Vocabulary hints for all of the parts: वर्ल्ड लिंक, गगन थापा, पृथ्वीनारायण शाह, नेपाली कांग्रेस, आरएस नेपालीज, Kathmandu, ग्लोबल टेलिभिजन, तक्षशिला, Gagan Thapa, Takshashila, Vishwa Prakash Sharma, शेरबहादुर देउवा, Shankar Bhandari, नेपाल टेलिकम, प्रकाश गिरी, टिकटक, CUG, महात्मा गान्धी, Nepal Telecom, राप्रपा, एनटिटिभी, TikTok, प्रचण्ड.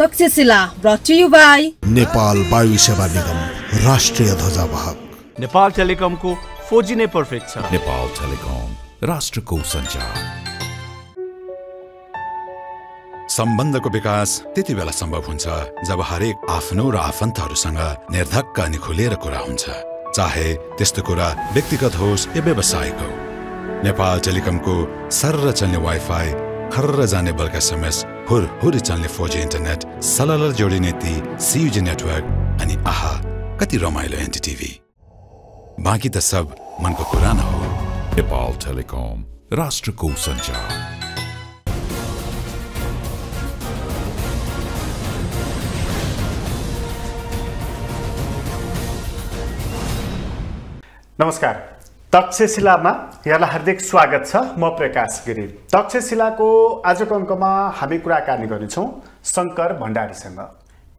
Taxila brought to you by Nepal Bayu Seva Nigam Rashtriya Dhwajavaahak Nepal Telecom ko 4G ne perfect cha Nepal Telecom Rashtra ko sanchar Sambandha ko vikas tyati bela sambhav huncha jab harek afno ra afantharusanga nirdhakka ani khulera kura huncha chahe testo kura व्यक्तिगत होस् या व्यावसायिक हो नेपाल टेलिकम को सर्र चल्ने wifi खर्र जाने बलका SMS हुर हुर चल्ने 4G इन्टरनेट सलल जोडिने ती CUG नेटवर्क अनि आहा कति रमाइलो एनटिटिभी बाँकी त सब मनको कुरा न हो नेपाल टेलिकम राष्ट्रको सञ्चार नमस्कार तक्षशिलामा यहाँलाई हार्दिक स्वागत छ म प्रकाश गिरी तक्षशिलाको आजको अंकमा हामी कुराकानी गर्नेछौं शंकर भण्डारीसँग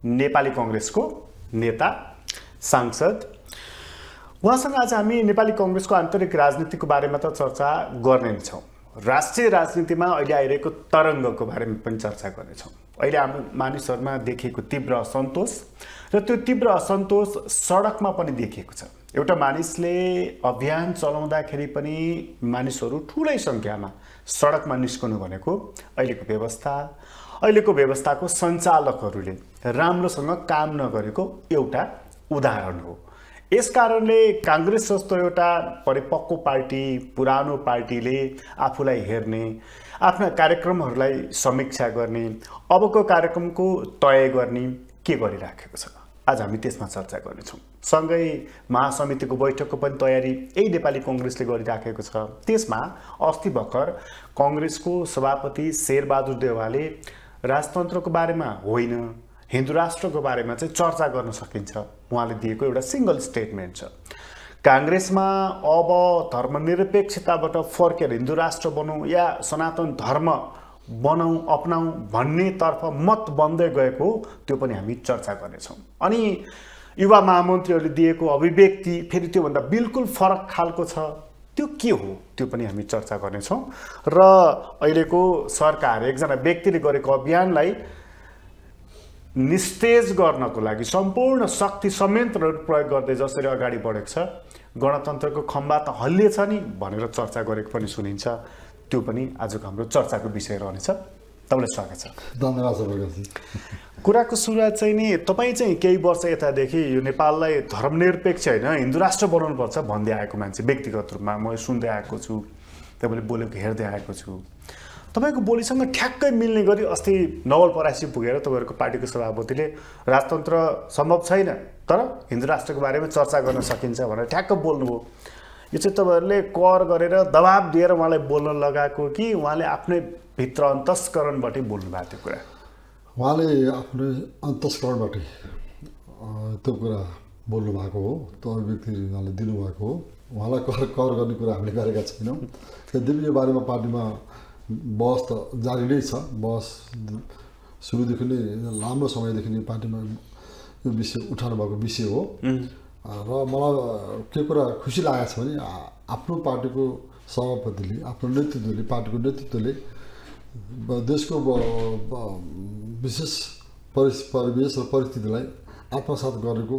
नेपाली कांग्रेसको नेता सांसद उहाँसँग आज हामी नेपाली कांग्रेसको आन्तरिक राजनीतिको बारेमा त चर्चा गर्ने नै छौं राष्ट्रिय राजनीतिमा अहिले आइरहेको तरंगको बारेमा पनि चर्चा गर्नेछौं अहिले हामी मानिसहरुमा देखिएको तीव्र असन्तोष र त्यो तीव्र असन्तोष सडकमा पनि देखिएको छ एउटा मानिसले अभियान चलाउँदाखेरि पनि मानिसहरु ठूलै संख्यामा सडकमा निस्कनु भनेको अहिलेको व्यवस्थाको सञ्चालकहरुले राम्रोसँग काम नगरेको एउटा उदाहरण हो यस कारणले कांग्रेस जस्तो एउटा परिपक्व पार्टी पुरानो पार्टीले आफूलाई हेर्ने आफ्ना कार्यक्रमहरुलाई समीक्षा गर्ने अबको कार्यक्रमको तय गर्ने के गरिराखेको छ आज हामी त्यसमा चर्चा गर्नेछौं सँगै महासमितिको बैठकको पनि तयारी यही नेपाली कांग्रेसले गरिराखेको छ त्यसमा अस्ति भर्खर कांग्रेसको सभापति शेरबहादुर देउवाले राजतन्त्रको बारेमा होइन हिन्दू राष्ट्रको बारेमा चाहिँ चर्चा गर्न सकिन्छ उहाँले दिएको एउटा सिंगल स्टेटमेन्ट छ कांग्रेसमा अब धर्मनिरपेक्षताबाट फर्केर हिन्दू राष्ट्र बनाऊ या सनातन धर्म बनाऊ अपनाऊ भन्ने तर्फ मत बन्दै गएको त्यो पनि हामी चर्चा गर्नेछौं अनि युवा महामन्त्रीहरुले दिएको अभिव्यक्ति फेरि त्यो भन्दा बिल्कुल फरक खालको छ त्यो के हो त्यो पनि हामी चर्चा गर्नेछौं र अहिलेको सरकार एकजना व्यक्तिले गरेको अभियानलाई निस्तेज गर्नको लागि सम्पूर्ण शक्ति संयन्त्रहरु प्रयोग गर्दै जसरी अगाडि बढेको छ गणतन्त्रको खम्बा त हल्ले छ नि भनेर चर्चा गरेको पनि सुनिन्छ त्यो पनि आजको हाम्रो चर्चाको विषय रहनेछ तपाईलाई स्वागत छ धन्यवाद सबैलाई कुराको सुरुवात चाहिँ नि तपाई चाहिँ केही वर्ष यतादेखि यो नेपाललाई धर्मनिरपेक्ष हैन हिन्दू राष्ट्र बनाउनु पर्छ भन्दै आएको मान्छे व्यक्तिगत रूपमा म सुन्दै आएको छु तपाईले बोलेको हेर्दै आएको छु तपाईको बोलीसँग ठ्याक्कै मिल्ने गरी अस्ति नवलपरासी पुगेर तपाईहरुको पार्टीको सभापतिले राजतन्त्र सम्भव छैन तर हिन्दू राष्ट्रको बारेमा चर्चा गर्न सकिन्छ भनेर ठ्याक्क बोल्नुभयो यो चाहिँ तपाईहरुले कर गरेर दबाब दिएर उहाँलाई बोल्न लगाएको कि उहाँले आफ्नै भित्र अन्तस्करणबाट बोल्नु भएको थियो कुरा उहाँले आफ्नै अन्तस्करणबाट त्यो कुरा बोल्नु भएको हो त्यो व्यक्तिले दिनु भएको हो उहाँलाई कर गर्ने कुरा हामीले गरेका छैनौं त्यसैले यो बारेमा पार्टीमा बहस त जारी नै छ बहस सुरुदेखि नै लामो समयदेखि नै पार्टीमा यो विषय उठाउनु भएको विषय हो र मलाई के कुरा खुसी लागेछ भने आफ्नो पार्टीको सभापतिले आफ्नो नेतृत्वले पार्टीको नेतृत्वले देशको विशेष परिवेश र परिस्थितिलाई आत्मसात गरेको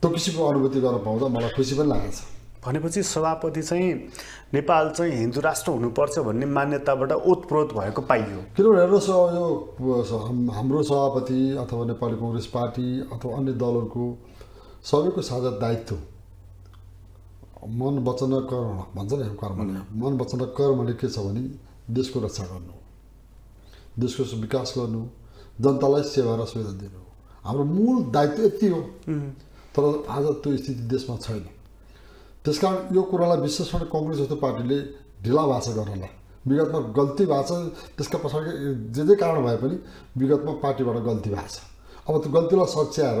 त्यो किसिमको अनुभूति गर्न पाउँदा मलाई खुसी पनि लागेछ भनेपछि सभापति चाहिँ नेपाल चाहिँ हिन्दू राष्ट्र हुनुपर्छ भन्ने मान्यताबाट ओतप्रोत भएको पाइयो किनभने हेर्नुस् यो हाम्रो सभापति अथवा नेपाली कांग्रेस पार्टी अथवा अन्य दलहरुको सबैको साझा दायित्व मन वचन कर्म भन्छ नि कर्मले मन वचन कर्मले के छ भने देशको रक्षा गर्नु देशको विकास गर्नु जनतालाई सेवा र सुविधा दिनु हाम्रो मूल दायित्व यति हो तर आज त्यो स्थिति देशमा छैन त्यसकारण यो कुरालाई विशेष गरी कांग्रेस जस्तो पार्टीले ढिला भाषा गर्नला विगतमा गल्ती भाषा त्यसका पछाडी जे जे कारण भए पनि विगतमा पार्टीबाट गल्ती भाषा अब त्यो गल्तीलाई सच्याएर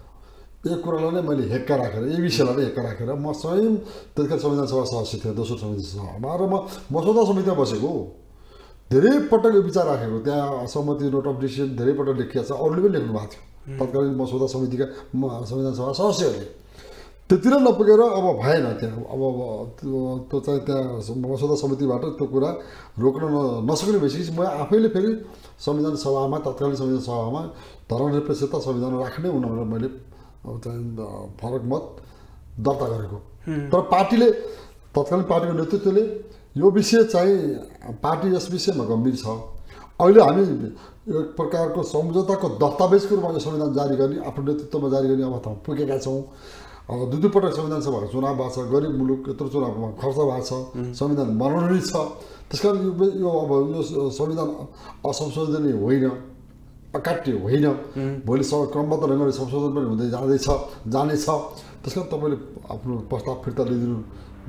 यो कुरालाई नै मैले हेक्का राखेर यो विषयलाई नै हेक्का राखेर म स्वयं त्यसका संविधान सभा सदस्य थिए दोस्रो संविधान सभामा र म मसौदा समितिमा बसेको धेरै पटक यो विचार राखेको त्यहाँ सहमति नोट अफ डिसिजन धेरै पटक लेखिया छ अरूले पनि लेख्नु भएको थियो तत्कालीन मसौदा समितिका संविधान सभा सदस्यले त्यतिर नपुगेर अब भएन त्यहाँ अब त्यो चाहिँ त्यहाँ मसौदा समितिबाट त्यो कुरा रोक्न नसक्ने भएपछि म आफैले फेरि संविधान सभामा तत्कालीन संविधान सभामा धर्मनिरपेक्षता संविधान राख्ने हुन भनेर मैले फरक मत दर्ता गरेको तर पार्टीले तत्कालीन पार्टीको नेतृत्वले यो विषय चाहिँ पार्टी यस विषयमा गम्भीर छ अहिले हामी एक प्रकारको सम्झौताको दस्तावेजको रूपमा संविधान जारी गर्ने आफ्नो नेतृत्वमा जारी गर्ने अवस्थामा पुगेका छौँ दुई पटक संविधान सभाको चुनाव भएको छ गरिब मुलुक यत्रो चुनावमा खर्च भएको छ संविधान मनोनयन छ त्यसकारण यो अब यो संविधान असंशोधनीय होइन अकाट्य होइन भोलि क्रमबद्ध ढङ्गले संशोधन पनि हुँदै जानेछ त्यसकारण तपाईँले आफ्नो प्रस्ताव फिर्ता लिइदिनु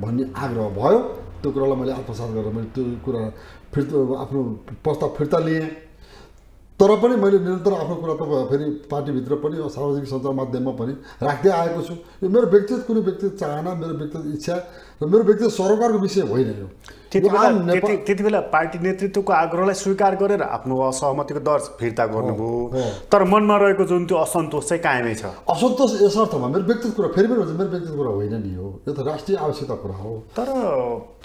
भन्ने आग्रह भयो त्यो कुरालाई मैले आत्मसात गरेर मैले त्यो कुरा फिर्ता आफ्नो प्रस्ताव फिर्ता लिएँ तर पनि मैले निरन्तर आफ्नो कुरा त फेरि पार्टीभित्र पनि सार्वजनिक सञ्चार माध्यममा पनि राख्दै आएको छु यो मेरो व्यक्तिगत कुनै व्यक्तिगत चाहना मेरो व्यक्तिगत इच्छा र मेरो व्यक्तिगत सरोकारको विषय होइन यो त्यतिबेला पार्टी नेतृत्वको आग्रहलाई स्वीकार गरेर आफ्नो असहमतिको दर्ज फिर्ता गर्नुभयो तर मनमा रहेको जुन त्यो असन्तोष चाहिँ कायमै छ असन्तोष यसर्थमा मेरो व्यक्तिगत कुरा फेरि पनि मेरो व्यक्तिगत कुरा होइन नि हो यो त राष्ट्रिय आवश्यकता कुरा हो तर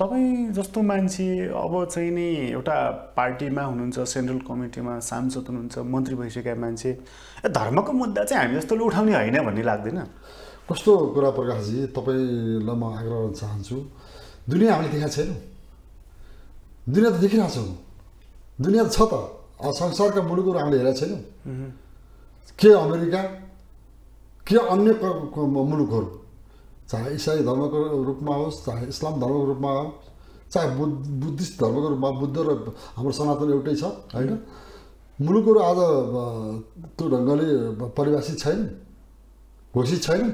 तपाई जस्तो मान्छे अब चाहिँ नि एउटा पार्टीमा हुनुहुन्छ सेन्ट्रल कमिटीमा सांसद हुनुहुन्छ मन्त्री भइसकेका मान्छे धर्मको मुद्दा चाहिँ हामी जस्तोले उठाउने हैन भन्ने लाग्दैन कस्तो कुरा प्रकाशजी तपाईलाई म आग्रह गर्न चाहन्छु दुनिया हामीले देखेका छैनौं दुनिया त देखिरहेको छौँ दुनिया छ त संसारका मुलुकहरू हामीले हेरेका छैनौँ के अमेरिका के अन्य मुलुकहरू चाहे इसाई धर्मको रूपमा होस् चाहे इस्लाम धर्मको रूपमा होस् चाहे बुद्धिस्ट धर्मको रूपमा बुद्ध र हाम्रो सनातन एउटै छ हैन मुलुकहरू आज त्यो ढङ्गले परिभाषित छैन घोषित छैन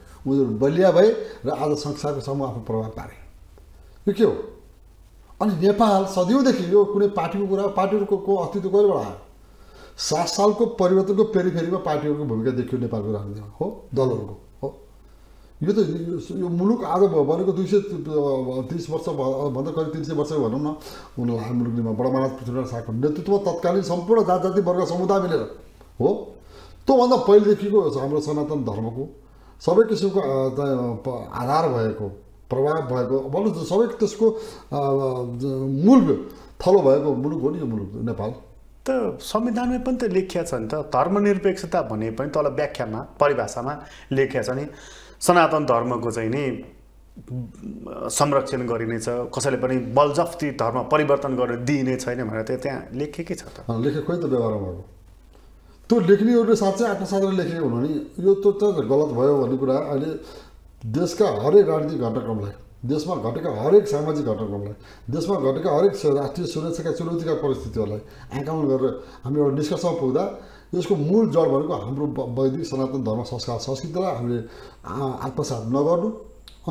उनीहरू बलिया भए र आज संसारको समूह आफ्नो प्रभाव पारे यो के हो अनि नेपाल सदियौँदेखि यो कुनै पार्टीको कुरा पार्टीहरूको को अस्तित्व कहिलेबाट आयो 7 सालको परिवर्तनको पेरिफेरीमा पार्टीहरूको भूमिका देखियो नेपालको राजनीतिमा हो दलहरूको हो यो त यो मुलुक आज भनेको 230 वर्ष भन्दा करिब 300 वर्ष भनौँ न उनीहरू हाम्रो मुलुकमा बडामानाथ पृथ्वीनारायण शाहको नेतृत्व तत्कालीन सम्पूर्ण जात जाति वर्ग समुदाय मिलेर हो त्योभन्दा पहिलेदेखिको हाम्रो सनातन धर्मको सबै किसिमको आधार भएको प्रभाव भएको भन्नु सबै त्यसको मूल थलो भएको मुलुक हो नि यो मुलुक नेपाल त संविधानमै पनि त लेखिया छ नि त धर्मनिरपेक्षता भने पनि तल व्याख्यामा परिभाषामा लेखिया छ नि सनातन धर्मको चाहिँ नि संरक्षण गरिनेछ कसैले पनि बलजफ्ती धर्म परिवर्तन गर्न दिइने छैन भनेर त्यहाँ लेखेकै छ त लेखेको खोइ त व्यवहारमा हो त्यो लेख्नेहरूले साँच्चै आत्मसातले लेखेको हुनु नि यो त गलत भयो भन्ने कुरा अहिले देशका हरेक राजनीतिक घटनाक्रमलाई देशमा घटेका हरेक सामाजिक घटनाक्रमलाई देशमा घटेका हरेक राष्ट्रिय सुरक्षाका चुनौतीका परिस्थितिहरूलाई आकलन गरेर हामी एउटा निष्कर्षमा पुग्दा यसको मूल जड भनेको हाम्रो वैदिक सनातन धर्म संस्कार संस्कृतिलाई हामीले आत्मसात नगर्नु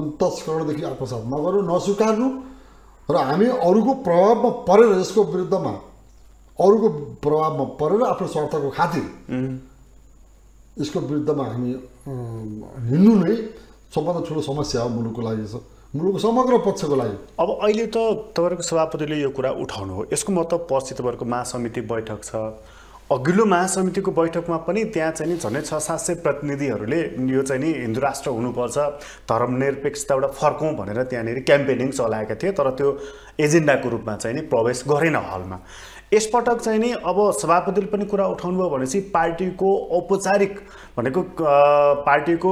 अन्तस्करणदेखि आत्मसात नगर्नु नस्वीकार्नु र हामी अरूको प्रभावमा परेर यसको विरुद्धमा अरूको प्रभावमा परेर आफ्नो स्वार्थको खातिर यसको विरुद्धमा हामी हिँड्नु नै सबभन्दा ठुलो समस्या हो मुलुकको लागि मुलुकको समग्र पक्षको लागि अब अहिले त तपाईँको सभापतिले यो कुरा उठाउनु हो यसको मतलब पछि तपाईँको महासमिति बैठक छ अघिल्लो महासमितिको बैठकमा पनि त्यहाँ चाहिँ झनै 6-700 प्रतिनिधिहरुले यो चाहिँ नि हिन्दू राष्ट्र हुनुपर्छ धर्मनिरपेक्षताबाट फर्कौं भनेर त्यहाँनेरि क्याम्पेनिङ चलाएका थिए तर त्यो एजेन्डाको रूपमा चाहिँ नि प्रवेश गरेन हलमा। यसपटक चाहिँ नि अब सभापतिले पनि कुरा उठाउनुभयो भनेपछि पार्टीको औपचारिक भनेको पार्टीको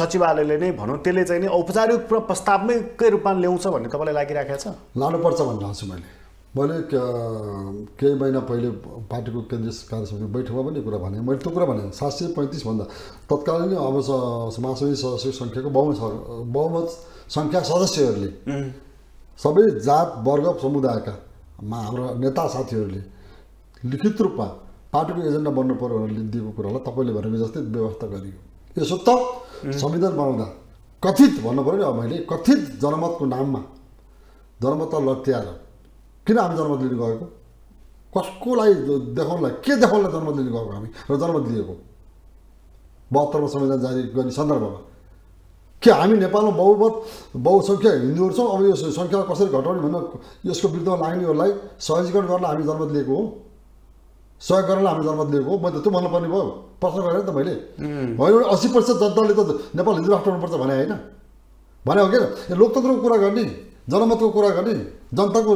सचिवालयले नै भनौं त्यसले चाहिँ नि औपचारिक प्रस्तावकै रूपमा ल्याउँछ भन्ने तपाईलाई लागिराखेको छ? लानुपर्छ भन्ने ठाउँछु मैले केही महिना पहिले पार्टीको केन्द्रीय कार्य समिति बैठकमा पनि कुरा भने मैले त्यो कुरा भने 735 भन्दा तत्कालीन अब समाजवादी सदस्य संख्याको बहुमत संख्या सदस्यहरुले सबै जात वर्ग समुदायका हाम्रो नेता साथीहरुले लिखित रूपमा पार्टीको एजेन्डा बन्न पर्यो भनेर दिएको कुरालाई तपाईले भनेको जस्तै व्यवस्था गरियो। यसो त संविधान बनाउँदा कथित भन्नु पर्यो नि मैले कथित जनमतको नाममा जनमत लट्याएर किन हामी जनमत लिन गएको कसकोलाई देखाउनलाई के देखाउनलाई जनमत लिन गएको हामी र जनमत लिएको 72 औं संविधान जारी गर्ने सन्दर्भमा के हामी नेपालमा बहुमत बहुसंख्या हिन्दूहरु छौं अब यो संख्या कसरी घटाउने भन्ने यसको विरुद्धमा लाग्नेहरुलाई सहजीकरण गर्न हामी जनमत लिएको हो सहयोग गर्न हामी जनमत लिएको हो। मैले त त्यो भन्नु पर्ने भयो प्रश्न गरेँ त मैले होइन 80% जनताले त नेपाल हिन्दू राष्ट्र हुनुपर्छ भने हैन भने हो के लोकतन्त्रको कुरा गर्ने जनमतको कुरा गर्ने जनताको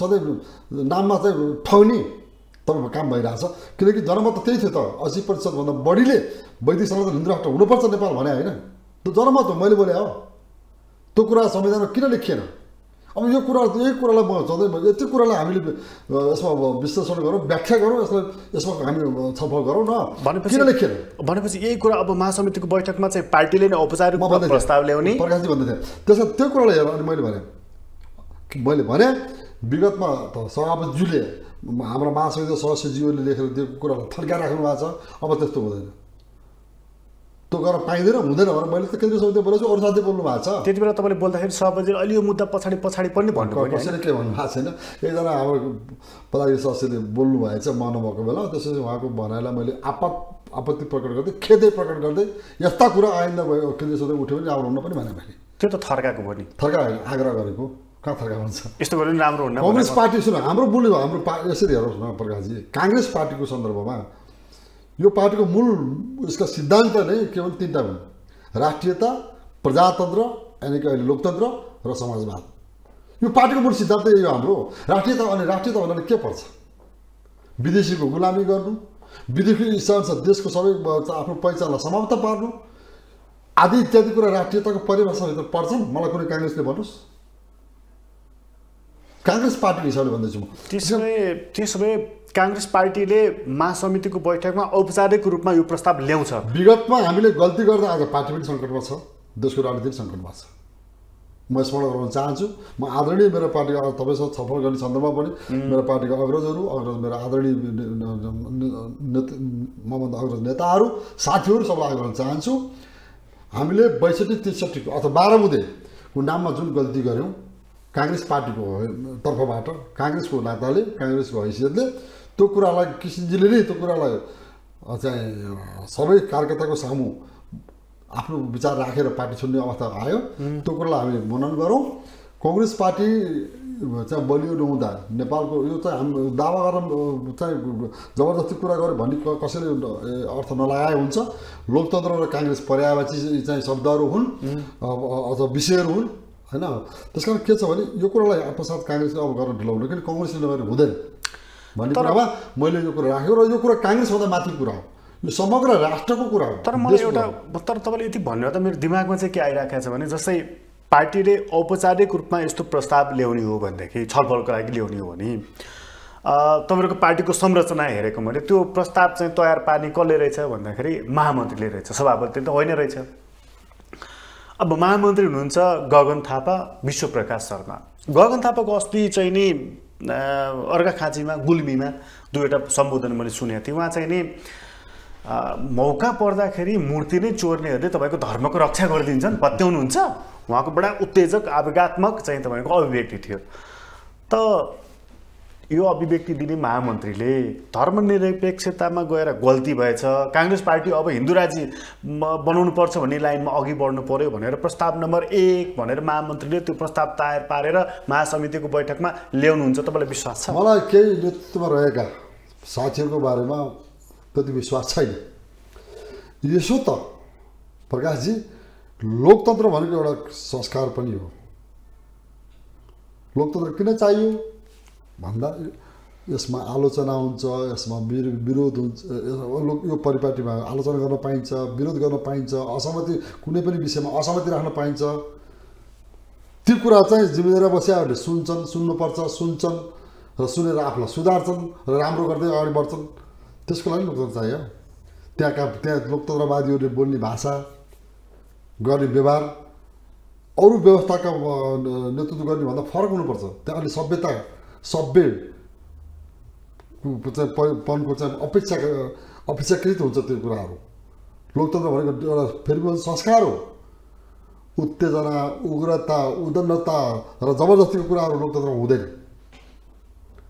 सधैं नाममा चाहिँ ठौनी तपाईको काम भइराछ किनकि जनमत त त्यही थियो त 80% भन्दा बढीले वैदेशिक संसद हिन्दू राष्ट्र हुनुपर्छ नेपाल भने हैन त्यो जनमत हो मैले बोले हो त्यो कुरा संविधानमा किन लेखिएन। अब यो कुरा यही कुरालाई म सधैं यति कुरालाई हामीले यसमा विश्लेषण गरौं व्याख्या गरौं यसलाई यसमा हामी छलफल गरौं न किन लेखिएन भनेपछि यही कुरा अब महासमितिको बैठकमा चाहिँ पार्टीले नै औपचारिक प्रस्ताव ल्याउने प्रकाशजी भन्दै थिए त्यसो त्यो कुरालाई हेर अनि मैले भने विगतमा त सभापतिज्यूले हाम्रो महासमितिको सदस्यज्यूले लेखेर दिएको कुरालाई फर्काएर राख्नु भएको छ अब त्यस्तो हुँदैन त्यो गर्न पाइदैन हुँदैन भनेर मैले त केन्द्रीय समितिमा बोलेछु अरु साथी बोल्नु भएको छ। त्यति बेला तपाईले बोल्दाखेरि सभापतिले अलि यो मुद्दा पछाडी पनि भन्नुभयो कसैले के भन्नु भएको छैन एकजना हाम्रो पदाधिकारी सदस्यले बोल्नु भएको छ म नभएको बेला त्यसैले उहाँको भनाइलाई मैले आपत्ति प्रकट गर्दै खेदै प्रकट गर्दै यस्ता कुरा आइन्दा भयो केन्द्रीय समितिमा उठ्यो भने राम्रो हुन्न पनि भने मैले त्यो त थर्काको भनी थर्का आग्रह गरेको कहाँ थर्का हुन्छ यस्तो गर्नु नि राम्रो हुन्न। कांग्रेस पार्टी सुन हाम्रो बोल्यो हाम्रो यसरी हेर्नुस् न प्रकाशजी कांग्रेस पार्टीको सन्दर्भमा यो पार्टीको मूल यसका सिद्धान्त नै केवल तीनटा हुन् राष्ट्रियता प्रजातन्त्र अनि के लोकतन्त्र र समाजवाद यो पार्टीको मूल सिद्धान्त यही हो हाम्रो। राष्ट्रियता भन्नाले के पर्छ विदेशीको गुलामी गर्नु विदेशी शासन देशको सबै आफ्नो पहिचानलाई समाप्त पार्नु आदि इत्यादि कुरा राष्ट्रियताको परिभाषाभित्र पर्छन् मलाई कुनै कांग्रेसले भन्नुस् कांग्रेस पार्टीको हिसाबले भन्दैछु म त्यसैले कांग्रेस पार्टीले महासमितिको बैठकमा औपचारिक रूपमा यो प्रस्ताव ल्याउँछ। विगतमा हामीले गल्ती गर्दा आज पार्टी पनि संकटमा छ देशको राजनीति संकटमा छ म स्मरण गराउन चाहन्छु। म आदरणीय मेरो पार्टीको तपाईसँग छलफल गर्ने सन्दर्भमा पनि मेरो पार्टीको अग्रज मेरो आदरणीय मभन्दा अग्रज नेताहरू साथीहरू सबैलाई आग्रह गर्न चाहन्छु हामीले 62-63 को अथवा 12 बुधे को नाममा जुन गल्ती गर्यौं कांग्रेस पार्टीको तर्फबाट कांग्रेसको नाताले कांग्रेसको हैसियतले त्यो कुरालाई किसिनजीले नै त्यो कुरालाई चाहिँ सबै कार्यकर्ताको सामु आफ्नो विचार राखेर पार्टी छोड्ने अवस्था आयो त्यो कुरालाई हामी मनन गरौं। कांग्रेस पार्टी चाहिँ बलियो नहुँदा नेपालको यो चाहिँ हाम्रो दावा गर्न चाहिँ जबरजस्ती कुरा गरे भन्ने कसैले अर्थ नलागाए हुन्छ। लोकतन्त्र र कांग्रेस पर्यायवाची चाहिँ शब्दहरू हुन् अथवा विषयहरू हुन् हैन त्यसकारण के छ भने यो कुरालाई अपसात कांग्रेसले अब गर्न ढिलाउनु किन कांग्रेसले नगर्नु हुँदैन भन्ने कुरामा मैले यो कुरा राखेँ र यो कुरा कांग्रेस भन्दा माथि कुरा हो यो समग्र राष्ट्रको कुरा हो। तर मलाई एउटा तर तपाईले यति भन्नु त मेरो दिमागमा चाहिँ के आइराखेको छ भने जस्तै पार्टीले औपचारिक रूपमा यस्तो प्रस्ताव ल्याउने हो भन्दाखेरि छलफलको लागि ल्याउने हो भने तपाईहरुको पार्टीको संरचना हेरेको मैले त्यो प्रस्ताव चाहिँ तयार पार्ने कसले रहेछ भन्दाखेरि महामन्त्रीले रहेछ सभापतिले त होइन रहेछ। अब महामन्त्री हुनुहुन्छ गगन थापा विश्व प्रकाश शर्मा गगन थापाको अस्ति चाहिँ नि अर्घाखाँचीमा गुल्मीमा दुईवटा सम्बोधन मैले सुनेको थिएँ उहाँ चाहिँ नि मौका पर्दाखेरि मूर्ति नै चोर्नेहरूले तपाईको धर्मको रक्षा गरिदिन्छन् भत्याउनुहुन्छ उहाँको बडा उत्तेजक आवेगात्मक चाहिँ तपाईको अभिव्यक्ति थियो। त यो अभिव्यक्ति दिने महामन्त्रीले धर्मनिरपेक्षतामा गएर गल्ती भएछ कांग्रेस पार्टी अब हिन्दू राज्य बनाउनु पर्छ भन्ने लाइनमा अघि बढ्नु पर्यो भनेर प्रस्ताव नम्बर 1 भनेर महामन्त्रीले त्यो प्रस्ताव तयार पारेर महासमितिको बैठकमा ल्याउनुहुन्छ तपाईलाई विश्वास छ? मलाई केही नेतृत्वमा रहेका साथीहरुको बारेमा त्यति विश्वास छैन। यसो त प्रकाश जी लोकतन्त्र भनेको एउटा संस्कार पनि हो। लोकतन्त्र किन चाहियो भन्दा यसमा आलोचना हुन्छ, यसमा विरोध हुन्छ, यो परिपाटीमा आलोचना गर्न पाइन्छ, विरोध गर्न पाइन्छ, असहमति कुनै पनि विषयमा असहमति राख्न पाइन्छ। ती कुरा चाहिँ जिम्मेदारी बसेहरूले सुन्छन्, सुन्नुपर्छ, सुन्छन् र सुनेर आफूलाई सुधार्छन् र राम्रो गर्दै अगाडि बढ्छन्। त्यसको लागि लोकतन्त्र चाहियो। त्यहाँ लोकतन्त्रवादीहरूले बोल्ने भाषा, गर्ने व्यवहार अरू व्यवस्थाका नेतृत्व गर्ने भन्दा फरक हुनुपर्छ। त्यहाँ अलि सभ्यता सभ्य पनको चाहिँ अपेक्षाकृत हुन्छ त्यो कुराहरू। लोकतन्त्र भनेको एउटा फेरि पनि संस्कार हो। उत्तेजना, उग्रता, उद्दण्डता र जबरजस्तीको कुराहरू लोकतन्त्रमा हुँदैन।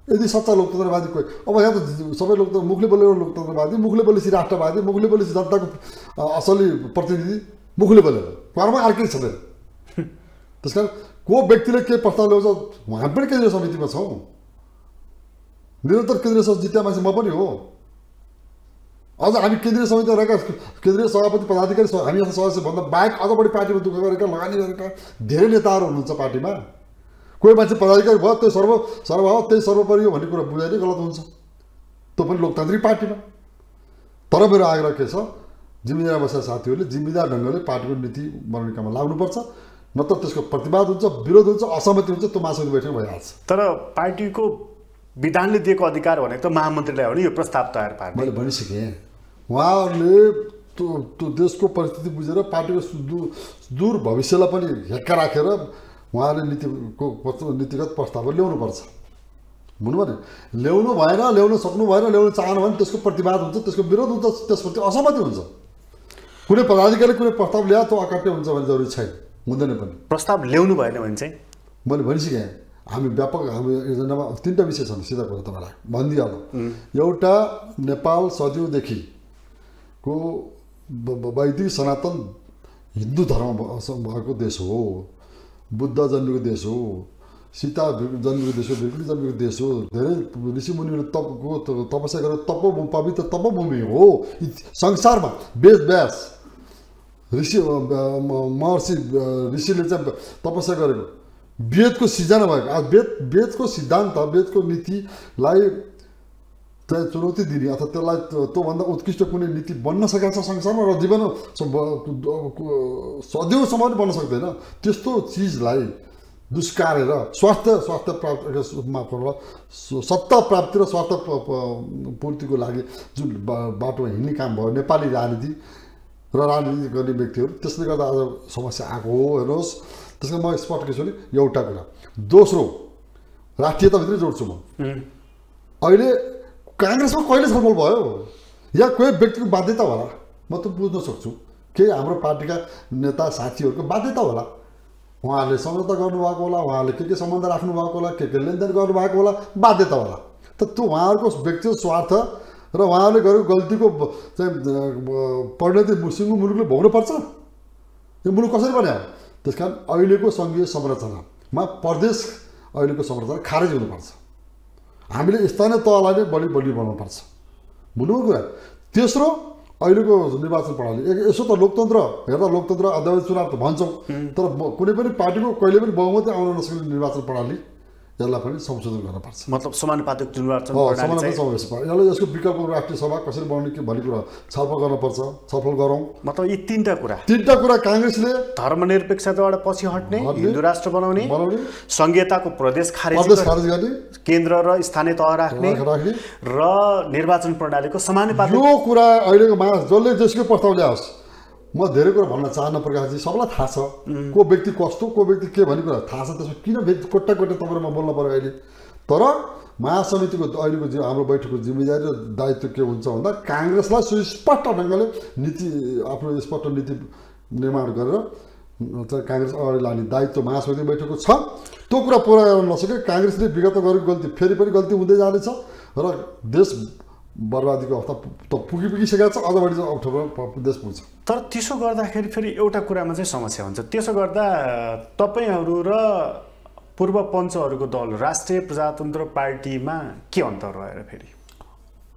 यदि सच्चा लोकतन्त्रवादी कोही, अब यहाँ त सबै लोकतन्त्र मुखले बोलेको लोकतन्त्रवादी, मुखले बोलेपछि राष्ट्रवादी, मुखले बोलेपछि जनताको असली प्रतिनिधि मुखले बोलेर घरमा अर्कै छैन। त्यस कारण को व्यक्तिले के प्रस्ताव ल्याउँछ, हामी पनि केन्द्रीय समितिमा छौँ, निरन्तर केन्द्रीय समिति जित्या मान्छे म पनि हो। अझ हामी केन्द्रीय समितिमा रहेका केन्द्रीय सभापति पदाधिकारी हामी जस्ता सदस्यभन्दा बाहेक अझ बढी पार्टीमा दुःख गरेका लगानी गरेका धेरै नेताहरू हुनुहुन्छ पार्टीमा। कोही मान्छे पदाधिकारी भयो त्यो सर्वभाव त्यही सर्वोपरि हो भन्ने कुरा बुझाइ नै गलत हुन्छ। त्यो पनि लोकतान्त्रिक पार्टीमा। तर मेरो आग्रह के छ, जिम्मेदार बसेका साथीहरूले जिम्मेदार ढङ्गले पार्टीको नीति बनाउने काममा लाग्नुपर्छ। नत्र त्यसको प्रतिवाद हुन्छ, विरोध हुन्छ, असहमति हुन्छ, त्यो मासुको बैठक भइहाल्छ। तर पार्टीको विधानले दिएको अधिकार भनेको त महामन्त्रीलाई हो नि यो प्रस्ताव तयार पार्ने। मैले भनिसकेँ उहाँहरूले त्यो देशको परिस्थिति बुझेर पार्टीको दूर भविष्यलाई पनि हेक्का राखेर उहाँले नीतिगत प्रस्तावहरू ल्याउनुपर्छ। भन्नु भने ल्याउनु भएन, ल्याउन सक्नु भएन, ल्याउन चाहनु भने त्यसको प्रतिवाद हुन्छ, त्यसको विरोध हुन्छ, त्यसप्रति असहमति हुन्छ। कुनै पदाधिकारीले कुनै प्रस्ताव ल्यायो त्यो अकाट्य हुन्छ भने जरुरी छैन, हुँदैन पनि। प्रस्ताव ल्याउनु भएन भने चाहिँ मैले भनिसकेँ हामी व्यापक हाम्रो एजेन्डामा तिनवटा विषय छन्। सिधा कुरा तपाईँलाई भनिदिइहाल्नु। एउटा नेपाल सदियौँदेखि को वैदिक सनातन हिन्दू धर्म भएको देश हो, बुद्ध जन्मेको देश हो, सीता जन्मेको देश हो, भृगु जन्मेको देश हो, धेरै ऋषिमुनिहरू तपको तपस्या गरेर पवित्र तपभूमि हो। संसारमा वेद व्यास ऋषि ऋषिले चाहिँ तपस्या गरेको वेदको सिर्जना भएको। आज वेदको सिद्धान्त वेदको नीतिलाई चाहिँ चुनौती दिने अथवा त्यसलाई त्योभन्दा उत्कृष्ट कुनै नीति बन्न सकेको छ संसारमा र जीवन सदैवसम्म पनि बन्न सक्दैन। त्यस्तो चिजलाई दुष्कारेर स्वास्थ्य प्राप्तिमा सत्ता प्राप्ति र स्वार्थ पूर्तिको लागि जुन बाटोमा हिँड्ने काम भयो नेपाली राजनीति र राजनीति गर्ने व्यक्तिहरू, त्यसले गर्दा आज समस्या आएको हो। हेर्नुहोस्, त्यसमा म स्पष्ट छु नि एउटा कुरा। दोस्रो राष्ट्रियताभित्रै जोड्छु म। अहिले काङ्ग्रेसमा कहिले छलफल भयो या कोही व्यक्तिको बाध्यता होला, म त बुझ्न सक्छु केही हाम्रो पार्टीका नेता साथीहरूको बाध्यता होला, उहाँहरूले सम्झौता गर्नुभएको होला, उहाँहरूले के सम्बन्ध राख्नुभएको होला, के लेनदेन गर्नुभएको होला, बाध्यता होला। त त्यो उहाँहरूको व्यक्तिगत स्वार्थ र उहाँहरूले गरेको गल्तीको चाहिँ परिणति सिङ्गो मुलुकले भोग्नुपर्छ? यो मुलुक कसरी बनायो? त्यस कारण अहिलेको सङ्घीय संरचनामा प्रदेश अहिलेको संरचना खारेज हुनुपर्छ। हामीले स्थानीय तहलाई नै बलियो बनाउनुपर्छ। बुझ्नुभयो कुरा? तेस्रो अहिलेको निर्वाचन प्रणाली यसो त लोकतन्त्र हेर्दा लोकतन्त्र अध्ययन चुनाव त भन्छौँ, तर कुनै पनि पार्टीको कहिले पनि बहुमतै आउन नसक्ने निर्वाचन प्रणाली यसलाई पनि संशोधन गर्नुपर्छ। मतलब समानुपातिक निर्वाचन प्रणाली यसलाई यसको विकल्प राष्ट्रिय सभा कसरी बनाउने के भन्ने कुरा छलफल गर्नुपर्छ। छलफल गरौँ। मतलब यी तिनवटा कुरा काङ्ग्रेसले धर्मनिरपेक्षताबाट पछि हट्ने, हिन्दू राष्ट्र बनाउने, संघीयताको प्रदेश खारेज गर्ने, केन्द्र र स्थानीय तह राख्ने र निर्वाचन प्रणालीको समानुपातिक, यो कुरा अहिलेको जसले जसको प्रस्ताव ल्याओस्। म धेरै कुरा भन्न चाहन्न प्रकाशजी, सबैलाई थाहा छ को व्यक्ति कस्तो, को व्यक्ति के भन्ने कुरा थाहा छ। त्यसमा किन कोट्टा कोट्टा तपाईँमा बोल्नु पऱ्यो अहिले? तर महासमितिको अहिलेको हाम्रो बैठकको जिम्मेदारी र दायित्व के हुन्छ भन्दा काङ्ग्रेसलाई सुस्पष्ट ढङ्गले नीति आफ्नो स्पष्ट नीति निर्माण गरेर काङ्ग्रेस अगाडि लाने दायित्व महासमिति बैठकको छ। त्यो कुरा पुरा गर्न नसके काङ्ग्रेसले विगत गरेको गल्ती फेरि पनि गल्ती हुँदै जानेछ र देश बर्बादीको अवस्था त पुगिसकेको छ, अझ बढी अप्ठ्यारो देश पुग्छ। तर त्यसो गर्दाखेरि फेरि एउटा कुरामा चाहिँ समस्या हुन्छ। त्यसो गर्दा तपाईँहरू र पूर्व पञ्चहरूको दल राष्ट्रिय प्रजातन्त्र पार्टीमा के अन्तर रहेर फेरि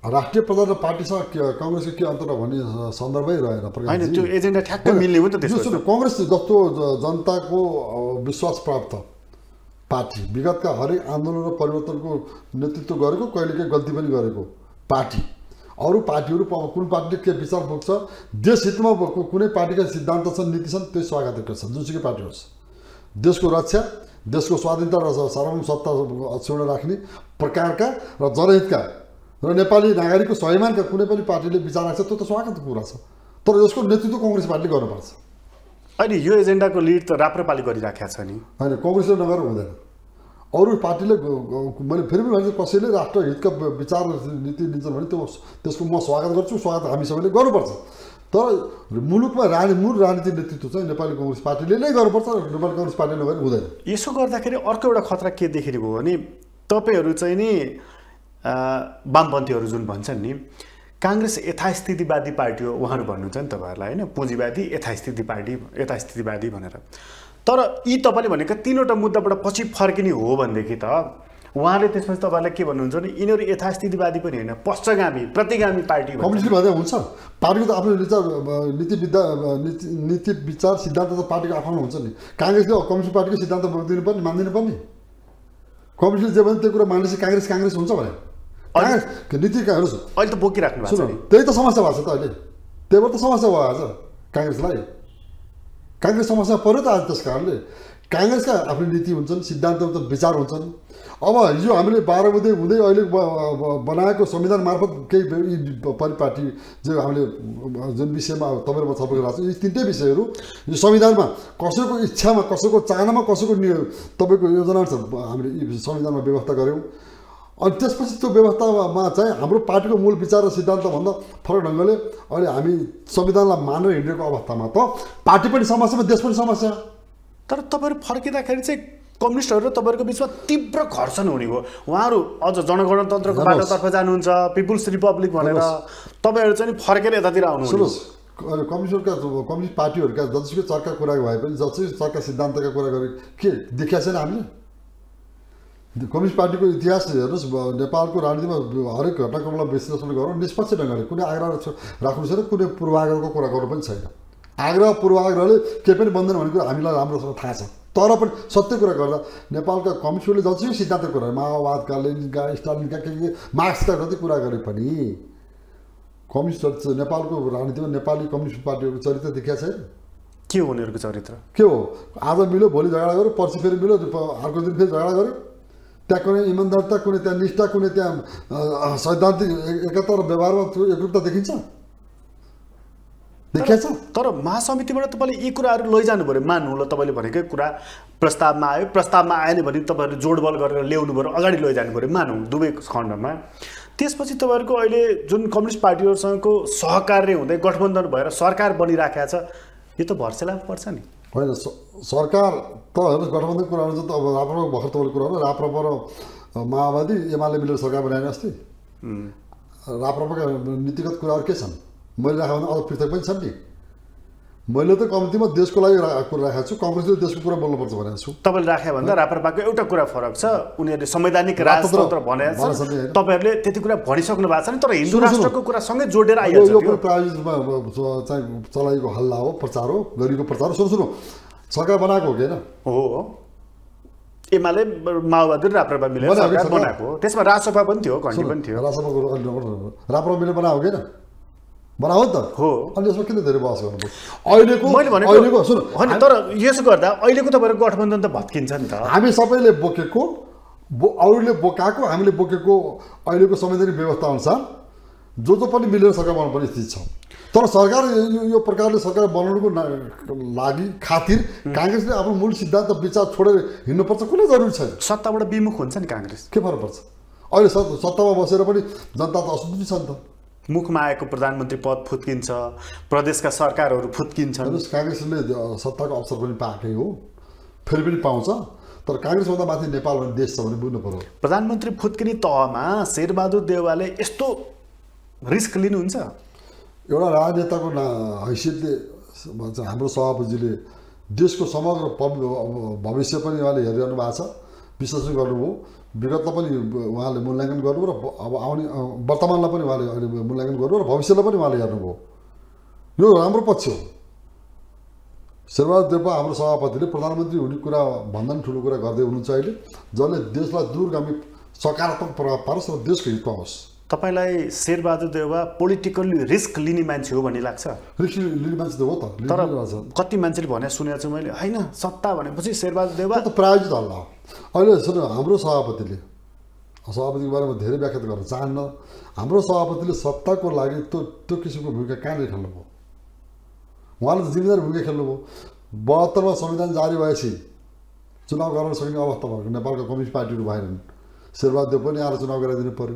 राष्ट्रिय प्रधान पार्टी सँग कांग्रेस के अन्तर भन्ने सन्दर्भै रहेन प्रकाश जी हैन त्यो एजेन्डा ठ्याक्क मिल्ने हो नि त त्यसको सुन कांग्रेस जस्तो जनताको विश्वास प्राप्त पार्टी विगतका हरेक आन्दोलन र परिवर्तनको नेतृत्व गरेको कहिलेकै गल्ती पनि गरेको पार्टी अरु पार्टीहरु कुन पार्टीले के विचार बोक्छ देश हितमा कुनै पार्टीका सिद्धान्त छन् नीति छन् त्यो स्वागत गर्छ जुनसुकै पार्टी होस् देशको रक्षा देशको स्वाधीनता र सार्वभौमसत्ता अक्षुण्ण राख्ने प्रकारका र जनहितका र नेपाली नागरिकको स्वाभिमानका कुनै पनि पार्टीले विचार राख्छ त्यो त स्वागतको कुरा छ तर यसको नेतृत्व कांग्रेस पार्टीले गर्नुपर्छ अनि यो एजेन्डाको लीड त राप्रपाले गरिराख्या छ नि हैन कांग्रेसले नगर्नु हुँदैन अरु पार्टीले मैले फेरि पनि भन्छ कसैले राष्ट्रहितका विचार नीति लिन्छ भने त्यो त्यसको म स्वागत गर्छु स्वागत हामी सबैले गर्नुपर्छ तर मुलुकमा मूल राजनीतिक नेतृत्व चाहिँ नेपाली कांग्रेस पार्टीले नै गर्नुपर्छ नेपाली कांग्रेस पार्टीले नगर्नु हुँदैन यसो गर्दाखेरि अर्को एउटा खतरा के देखिरहेको हो भने तपाईहरु चाहिँ नि वामपन्थीहरु जुन भन्छन् नि कांग्रेस यथास्थितिवादी पार्टी हो उहाँहरु भन्नुहुन्छ नि तपाईहरुलाई हैन पुँजीवादी यथास्थिति पार्टी यथास्थितिवादी भनेर तर यी तपाईले भनेका तीनवटा मुद्दाबाट पछि फर्किने हो भन्देखि त उहाँले त्यसपछि तपाईलाई के भन्नुहुन्छ नि इनीहरु यथास्थितिवादी पनि हैन पश्चगामी प्रतिगामी पार्टी हुन्छ पार्टीको त आफ्नो नीति विचार सिद्धान्त त पार्टीको आफ्नो हुन्छ नि कांग्रेसले कम्युनिस्ट पार्टीको सिद्धान्त बोक्दिनु पनि मान्दिनु पनि कम्युनिस्ट जे भन्थे कुरा मान्ने कांग्रेस हुन्छ भने अहिले नीतिकाहरू अहिले त बोकिराख्नु भएको छ नि त्यही त समस्या भएको छ त अहिले त्यही भएर त समस्या भएको छ कांग्रेसलाई कांग्रेस समस्या पर्यो त आज त्यसकारणले कांग्रेसका आफ्नो नीति हुन्छन् सिद्धान्त हुन्छन् विचार हुन्छन् अब हिजो हामीले 12 बुधे हुँदै अहिले बनाएको संविधान मार्फत केही परिपाटी जो हामीले जुन विषयमा तपाईहरु म छलफल गरिरहेको छु यी तीनटै विषयहरू यो संविधानमा कसैको इच्छामा कसैको चाहनामा कसैको तपाईको योजना छ हामीले यो संविधानमा व्यवस्था गर्यौं अनि त्यसपछि त्यो व्यवस्थामा चाहिँ हाम्रो पार्टीको मूल विचार र सिद्धान्त भन्दा फरक ढंगले अहिले हामी संविधानलाई मानेर हिँडेको अवस्थामा त पार्टी पनि समस्यामा देश पनि समस्या तर तपाईहरु फर्किदाखेरि चाहिँ कम्युनिस्टहरु र तपाईहरुको बीचमा तीव्र घर्षण हुने हो उहाँहरु अझ जनगणतन्त्रको बाटोतर्फ जानुहुन्छ पीपुल्स रिपब्लिक भनेर तपाईहरु चाहिँ फर्केर यतातिर आउनुहुन्छ सुन्नुस् कम्युनिस्टका कम्युनिस्ट पार्टीहरुका जतिसुकै चर्का कुरा भए पनि जतिसुकै चर्का सिद्धान्तका कुरा गरे के देख्या छैन हामीले कम्युनिस्ट पार्टीको इतिहास हेर्नुस् नेपालको राजनीतिमा हरेक घटनाक्रमलाई विश्लेषण गरौँ निष्पक्ष ढंगले कुनै आग्रह राख्नु छैन कुनै पूर्वाग्रहको कुरा गर्नु पनि छैन आग्रह पूर्वाग्रहले के पनि बन्दैन भन्ने कुरा हामीलाई राम्रोसँग थाहा छ तर पनि सत्य कुरा गर्दा नेपालका कम्युनिस्टले जति सिद्धान्तको कुरा माओवादका लेनिनका स्टालिनका के मार्क्सका जति कुरा गरे पनि कम्युनिस्ट नेपालको राजनीतिमा नेपाली कम्युनिस्ट पार्टीको चरित्र देखिया छैन के हो उनीहरुको चरित्र के हो आज मिल्यो भोलि झगडा गर्यो पर्सि फेरि मिल्यो अर्को दिन फेरि झगडा गर्यो त्यहाँ कुनै इमानदारता कुनै त्यहाँ निष्ठा कुनै त्यहाँ सैद्धान्तिक एकता र व्यवहारमा एकरूपता देखिन्छ देखिन्छ तर महासमितिबाट तपाईले यी कुराहरु लैजानु पर्यो मान्नु ल तपाईले भनेकै कुरा प्रस्तावमा आयो प्रस्तावमा आएन भने तपाईहरु जोडबल गरेर ल्याउनु पर्यो अगाडि लैजानु पर्यो मान्नु दुबै खण्डमा त्यसपछि तपाईहरुको अहिले जुन कम्युनिस्ट पार्टीहरुसँगको सहकार्य हुँदै गठबन्धन भएर सरकार बनिराख्या छ यो त भर्सेला पर्छ नि होइन सरकार त हेर्नुस् गठबन्धनको कुरा हुन्छ त अब राप्रपा भर्खर तपाईँको कुरा हो राप्रपा र माओवादी एमाले मिलेर सरकार बनाएन अस्ति राप्रपाका नीतिगत कुराहरू के छन् मैले राखेको भन्दा अरू पृथक पनि छन् नि मैले त कम्तीमा देशको लागि कुरा राखेको छु कांग्रेसले देशको कुरा बोल्नुपर्छ भनेको छु तपाईले राखे भन्दा राप्रपाको एउटा कुरा फरक छ उनीहरूले संवैधानिक राजतन्त्र भनेछ तपाईहरुले त्यति कुरा भनिसक्नु भएको छैन तर हिन्दू राष्ट्रको कुरा सँगै जोडेर आइहाल्छ यो यो प्राविधिकमा चाहिँ चलाइएको हल्ला हो प्रचार हो गरिएको प्रचार हो सुन्नु सरकार बनाएको हो हैन हो एमाले माओवादी र राप्रपा मिलेर सरकार बनाएको हो त्यसमा रासपा पनि थियो घण्टी पनि थियो रासपाको राप्रपा मिलेर बनाएको हो हैन बनाओ त हो अनि यसमा किन धेरै बहस गर्नु अहिलेको सुन हैन तर यसो गर्दा अहिलेको तपाईहरु गठबन्धन त भत्किन्छ नि त हामी सबैले बोकेको अरूले बोकाको हामीले बोकेको अहिलेको संवैधानिक व्यवस्था अनुसार जो जो पनि मिलेर सरकार बनाउनुपर्ने स्थिति छ तर सरकार यो प्रकारले सरकार बनाउनको लागि खातिर कांग्रेसले आफ्नो मूल सिद्धान्त विचार छोडेर हिँड्नुपर्छ कुनै जरुरी छैन सत्ताबाट विमुख हुन्छ नि कांग्रेस के फरक पर्छ अहिले सत्तामा बसेर पनि जनता त असन्तुष्ट छ नि त मुखमा आएको प्रधानमन्त्री पद फुत्किन्छ प्रदेशका सरकारहरू फुत्किन्छन् कांग्रेसले सत्ताको अवसर पनि पाएकै हो फेरि पनि पाउँछ तर कांग्रेसभन्दा माथि नेपाल भन्ने देश छ भने बुझ्नु पर्यो प्रधानमन्त्री फुत्किने तहमा शेरबहादुर देउवाले यस्तो रिस्क लिनुहुन्छ एउटा राजनेताको हैसियतले भन्छ हाम्रो सभापतिले देशको समग्र भविष्य पनि उहाँले हेरिरहनु भएको छ विश्लेषण गर्नुभयो विगतमा पनि उहाँले मूल्याङ्कन गर्नुभयो र अब आउने वर्तमानमा पनि उहाँले मूल्याङ्कन गर्नुभयो र भविष्यमा पनि उहाँले हेर्नुभयो यो राम्रो पक्ष हो सर्वोच्च देवपा हाम्रो सभापतिले प्रधानमन्त्री हुने कुरा भन्दा पनि ठूलो कुरा गर्दै हुनुहुन्छ अहिले जसले देशलाई दूरगामी सकारात्मक प्रभाव पारोस् र देशको हितमा होस् तपाईलाई शेरबहादुर देउवा पोलिटिकली रिस्क लिने मान्छे हो भन्ने लाग्छ रिस्क लिने मान्छे त हो त तर कति मान्छेले भने सुनेको छु मैले हैन सत्ता भनेपछि शेरबहादुर देउवा त प्रायोजित हल्ला हो अहिले सुन्नु हाम्रो सभापतिले सभापतिको बारेमा धेरै व्याख्या गर्न चाहन्न हाम्रो सभापतिले सत्ताको लागि त्यो किसिमको भूमिका कहाँले खेल्नुभयो उहाँले जिम्मेदार भूमिका खेल्नुभयो 72 मा संविधान जारी भएपछि चुनाव गर्न सकिने अवस्था भएको नेपालको कम्युनिस्ट पार्टीहरु भएनन् शेरबहादुर देउवा पनि आएर चुनाव गराइदिनु पर्यो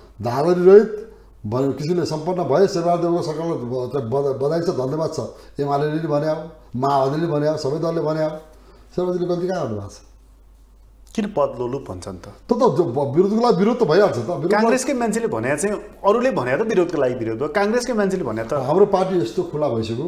धारारी रहित भन्यो किसिमले सम्पन्न भयो शेरबहादुर देउवाको सरकारलाई बधाई छ धन्यवाद छ एमालेले पनि भन्यो माओवादीले पनि भन्यो सबै दलले भन्यो शेरबहादुरले गल्ती कहाँ गर्नु भएको छ किन पद लोलुप भन्छन् त विरोधको लागि विरोध त भइहाल्छ त कांग्रेसकै मान्छेले भने चाहिँ अरूले भने त विरोधको लागि विरोध हो कांग्रेसकै मान्छेले भने त हाम्रो पार्टी यस्तो खुला भइसक्यो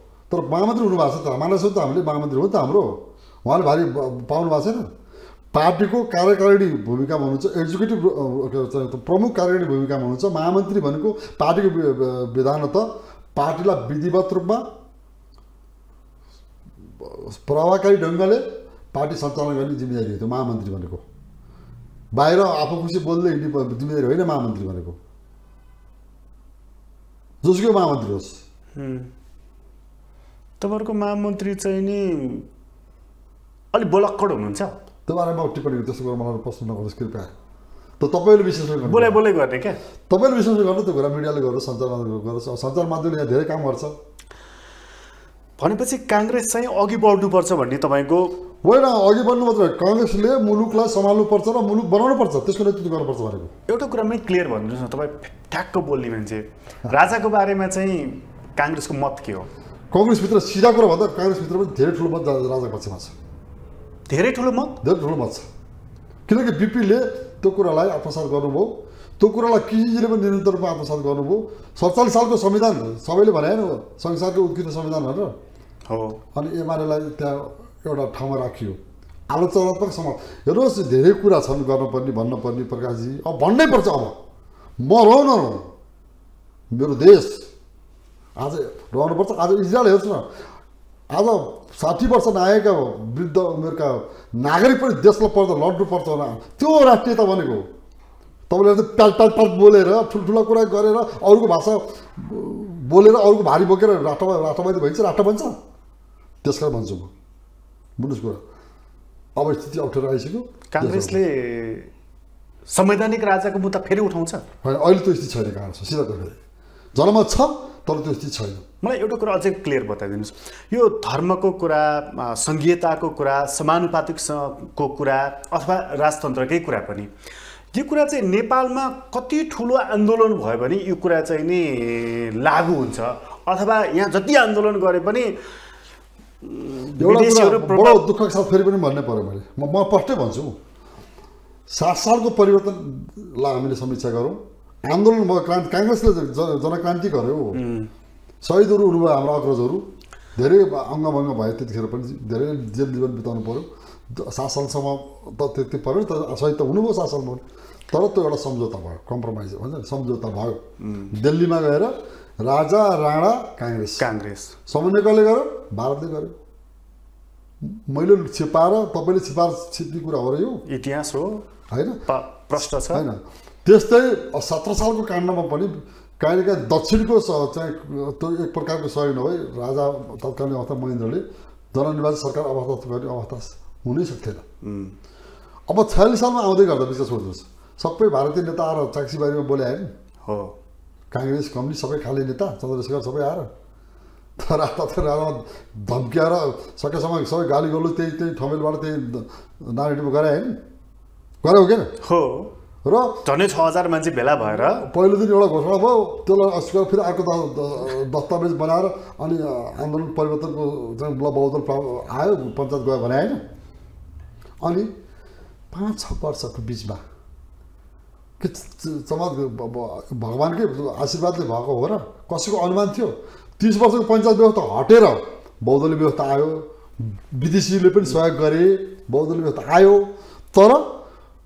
तर महामन्त्री हुनु भएको छ त मानसो त हामीले महामन्त्री हो त हाम्रो उहाँले भारी पाउनु भएको छैन पार्टीको कार्यकारिणी भूमिकामा हुनुहुन्छ एक्जिक्युटिभ प्रमुख कार्यकारिणी भूमिकामा हुनुहुन्छ महामन्त्री भनेको पार्टीको विधान त पार्टीलाई विधिवत रूपमा प्रभावकारी ढंगले पार्टी सञ्चालन गर्ने जिम्मेदारी हो त्यो महामन्त्री भनेको बाहिर आफू खुसी बोल्दै हिँड्ने जिम्मेदारी होइन महामन्त्री भनेको जसको महामन्त्री होस् तपाईहरुको महामन्त्री चाहिँ नि अलि बोलक्कड हुनुहुन्छ तपाईहरु म टिप्पणी त्यसको मलाई प्रश्न नगर्नुस् कृपया त तपाईहरुले विश्लेषण गर्नु बोले गर्ने के तपाईहरुले विश्लेषण गर्नु त कुरा मिडियाले गर्नु सञ्चार माध्यमले यहाँ धेरै काम गर्छ भनेपछि कांग्रेस चाहिँ अघि बढ्नु पर्छ भन्ने तपाईको होइन अघि बढ्नु मात्र कांग्रेसले मुलुकलाई सम्हाल्नु पर्छ र मुलुक बनाउनु पर्छ त्यसको नेतृत्व गर्नु पर्छ भनेको एउटा कुरामै क्लियर भन्नुहुन्छ तपाई ठ्याक्क बोल्ने मान्छे राजाको बारेमा चाहिँ कांग्रेसको मत के हो कांग्रेस भित्र सीधा कुरा भन्दा कांग्रेस भित्र पनि धेरै ठुलो मत राजा पक्षमा छ धेरै ठुलो मत छ किनकि बीपीले त्यो कुरालाई आत्मसात गर्नुभयो त्यो कुरालाई केजीले पनि निरन्तर रूपमा आत्मसात गर्नुभयो 47 सालको संविधान सबैले भने हैन संसदको उत्कृष्ट संविधान भनेर हो अनि एमालेलाई त्यहाँ एउटा ठाउँमा राखियो आलोचनात्मक समाज हेर्नुस् धेरै कुरा छन् गर्नुपर्ने भन्नुपर्ने प्रकाशजी अब भन्नै पर्छ अब म रहौ न मेरो देश आज रहनु पर्छ आज इजरायल हेर्छ न आज 60 वर्ष नआएका वृद्ध उमेरका नागरिक पनि देशलाई पर्दा लड्नु पर्छ होला त्यो राष्ट्रियता भनेको तपाईले पाट बोलेर ठुल्ठुला कुरा गरेर अरूको भाषा बोलेर अरूको भारी बोकेर राष्ट्रवादी भइन्छ राष्ट्र बन्छ त्यसकारण भन्छु म बुझ्नुस् कुरा अब स्थिति अप्ठ्यारो आइसक्यो कांग्रेसले संवैधानिक राजाको मुद्दा फेरि उठाउँछ हैन अहिले त्यो स्थिति छैन कांग्रेस सिधा कुरा जनमत छ तर त्यो स्थिति छैन मलाई एउटा कुरा अझै क्लियर बताइदिनुस् यो धर्मको कुरा संघीयताको कुरा समानुपातिकको कुरा अथवा राजतन्त्रकै कुरा पनि यो कुरा चाहिँ नेपालमा कति ठुलो आन्दोलन भयो भने यो कुरा चाहिँ नि लागू हुन्छ अथवा यहाँ जति आन्दोलन गरे पनि एउटा बडो दुःखको साथ फेरि पनि भन्नै पर्यो मैले म पष्टै भन्छु 7 सालको परिवर्तनलाई हामीले समीक्षा गरौँ आन्दोलन भयो कांग्रेसले जनक्रान्ति गर्यो शहीदहरु हुनुभयो हाम्रो अग्रजहरु धेरै अंगभंग भए त्यतिखेर पनि धेरै जेल जीवन बिताउनु पर्यो 7 सालसम्म त त्यति पर्यो तर शहीद त हुनुभयो 7 सालमा तर त्यो एउटा सम्झौता भयो कम्प्रोमाइज भन्छ सम्झौता भयो दिल्लीमा गएर राजा राणा कांग्रेस समन्वयकले गर्यो भारतले गर्यो मैले छिपाएर तपाईले छिपाएर छिप्ने कुरा हो र यो इतिहास हो प्रश्न छ हैन त्यस्तै 17 सालको काण्डमा पनि कायलेका दक्षिणको चाहिँ एक प्रकारको सहयोग नभई राजा तत्कालीन अवस्था महेन्द्रले जननिर्वाचित सरकार अवस्था गर्ने अवस्था हुनै सक्थेन। अब ४६ सालमा आउँदै गर्दा विशेष सोच्नुस् सबै भारतीय नेताहरू चाक्सीबारीमा बोले हैन हो कांग्रेस कम्युनिस्ट सबै खाली नेता चन्द्रशेखर सबै आएर तर तथारा धम्क्याएर सकेसम्म सबै गाली गलोच त्यही ठमेलबाट त्यही नारेटिभ गरे हैन गरे हो के हो र झनै 6000 मान्छे भेला भएर पहिलो दिन एउटा घोषणा भयो त्यसलाई अस्वीकार फेरि अर्को दस्तावेज बनाएर अनि आन्दोलन परिवर्तनको चाहिँ बहुदल आयो पञ्चायत गयो भने हैन अनि ५-६ वर्षको बीचमा के समाज भगवानकै आशीर्वादले भएको हो र कसैको अनुमान थियो 30 वर्षको पञ्चायत व्यवस्था हटेर बहुदलीय व्यवस्था आयो विदेशीले पनि सहयोग गरे बहुदलीय व्यवस्था आयो तर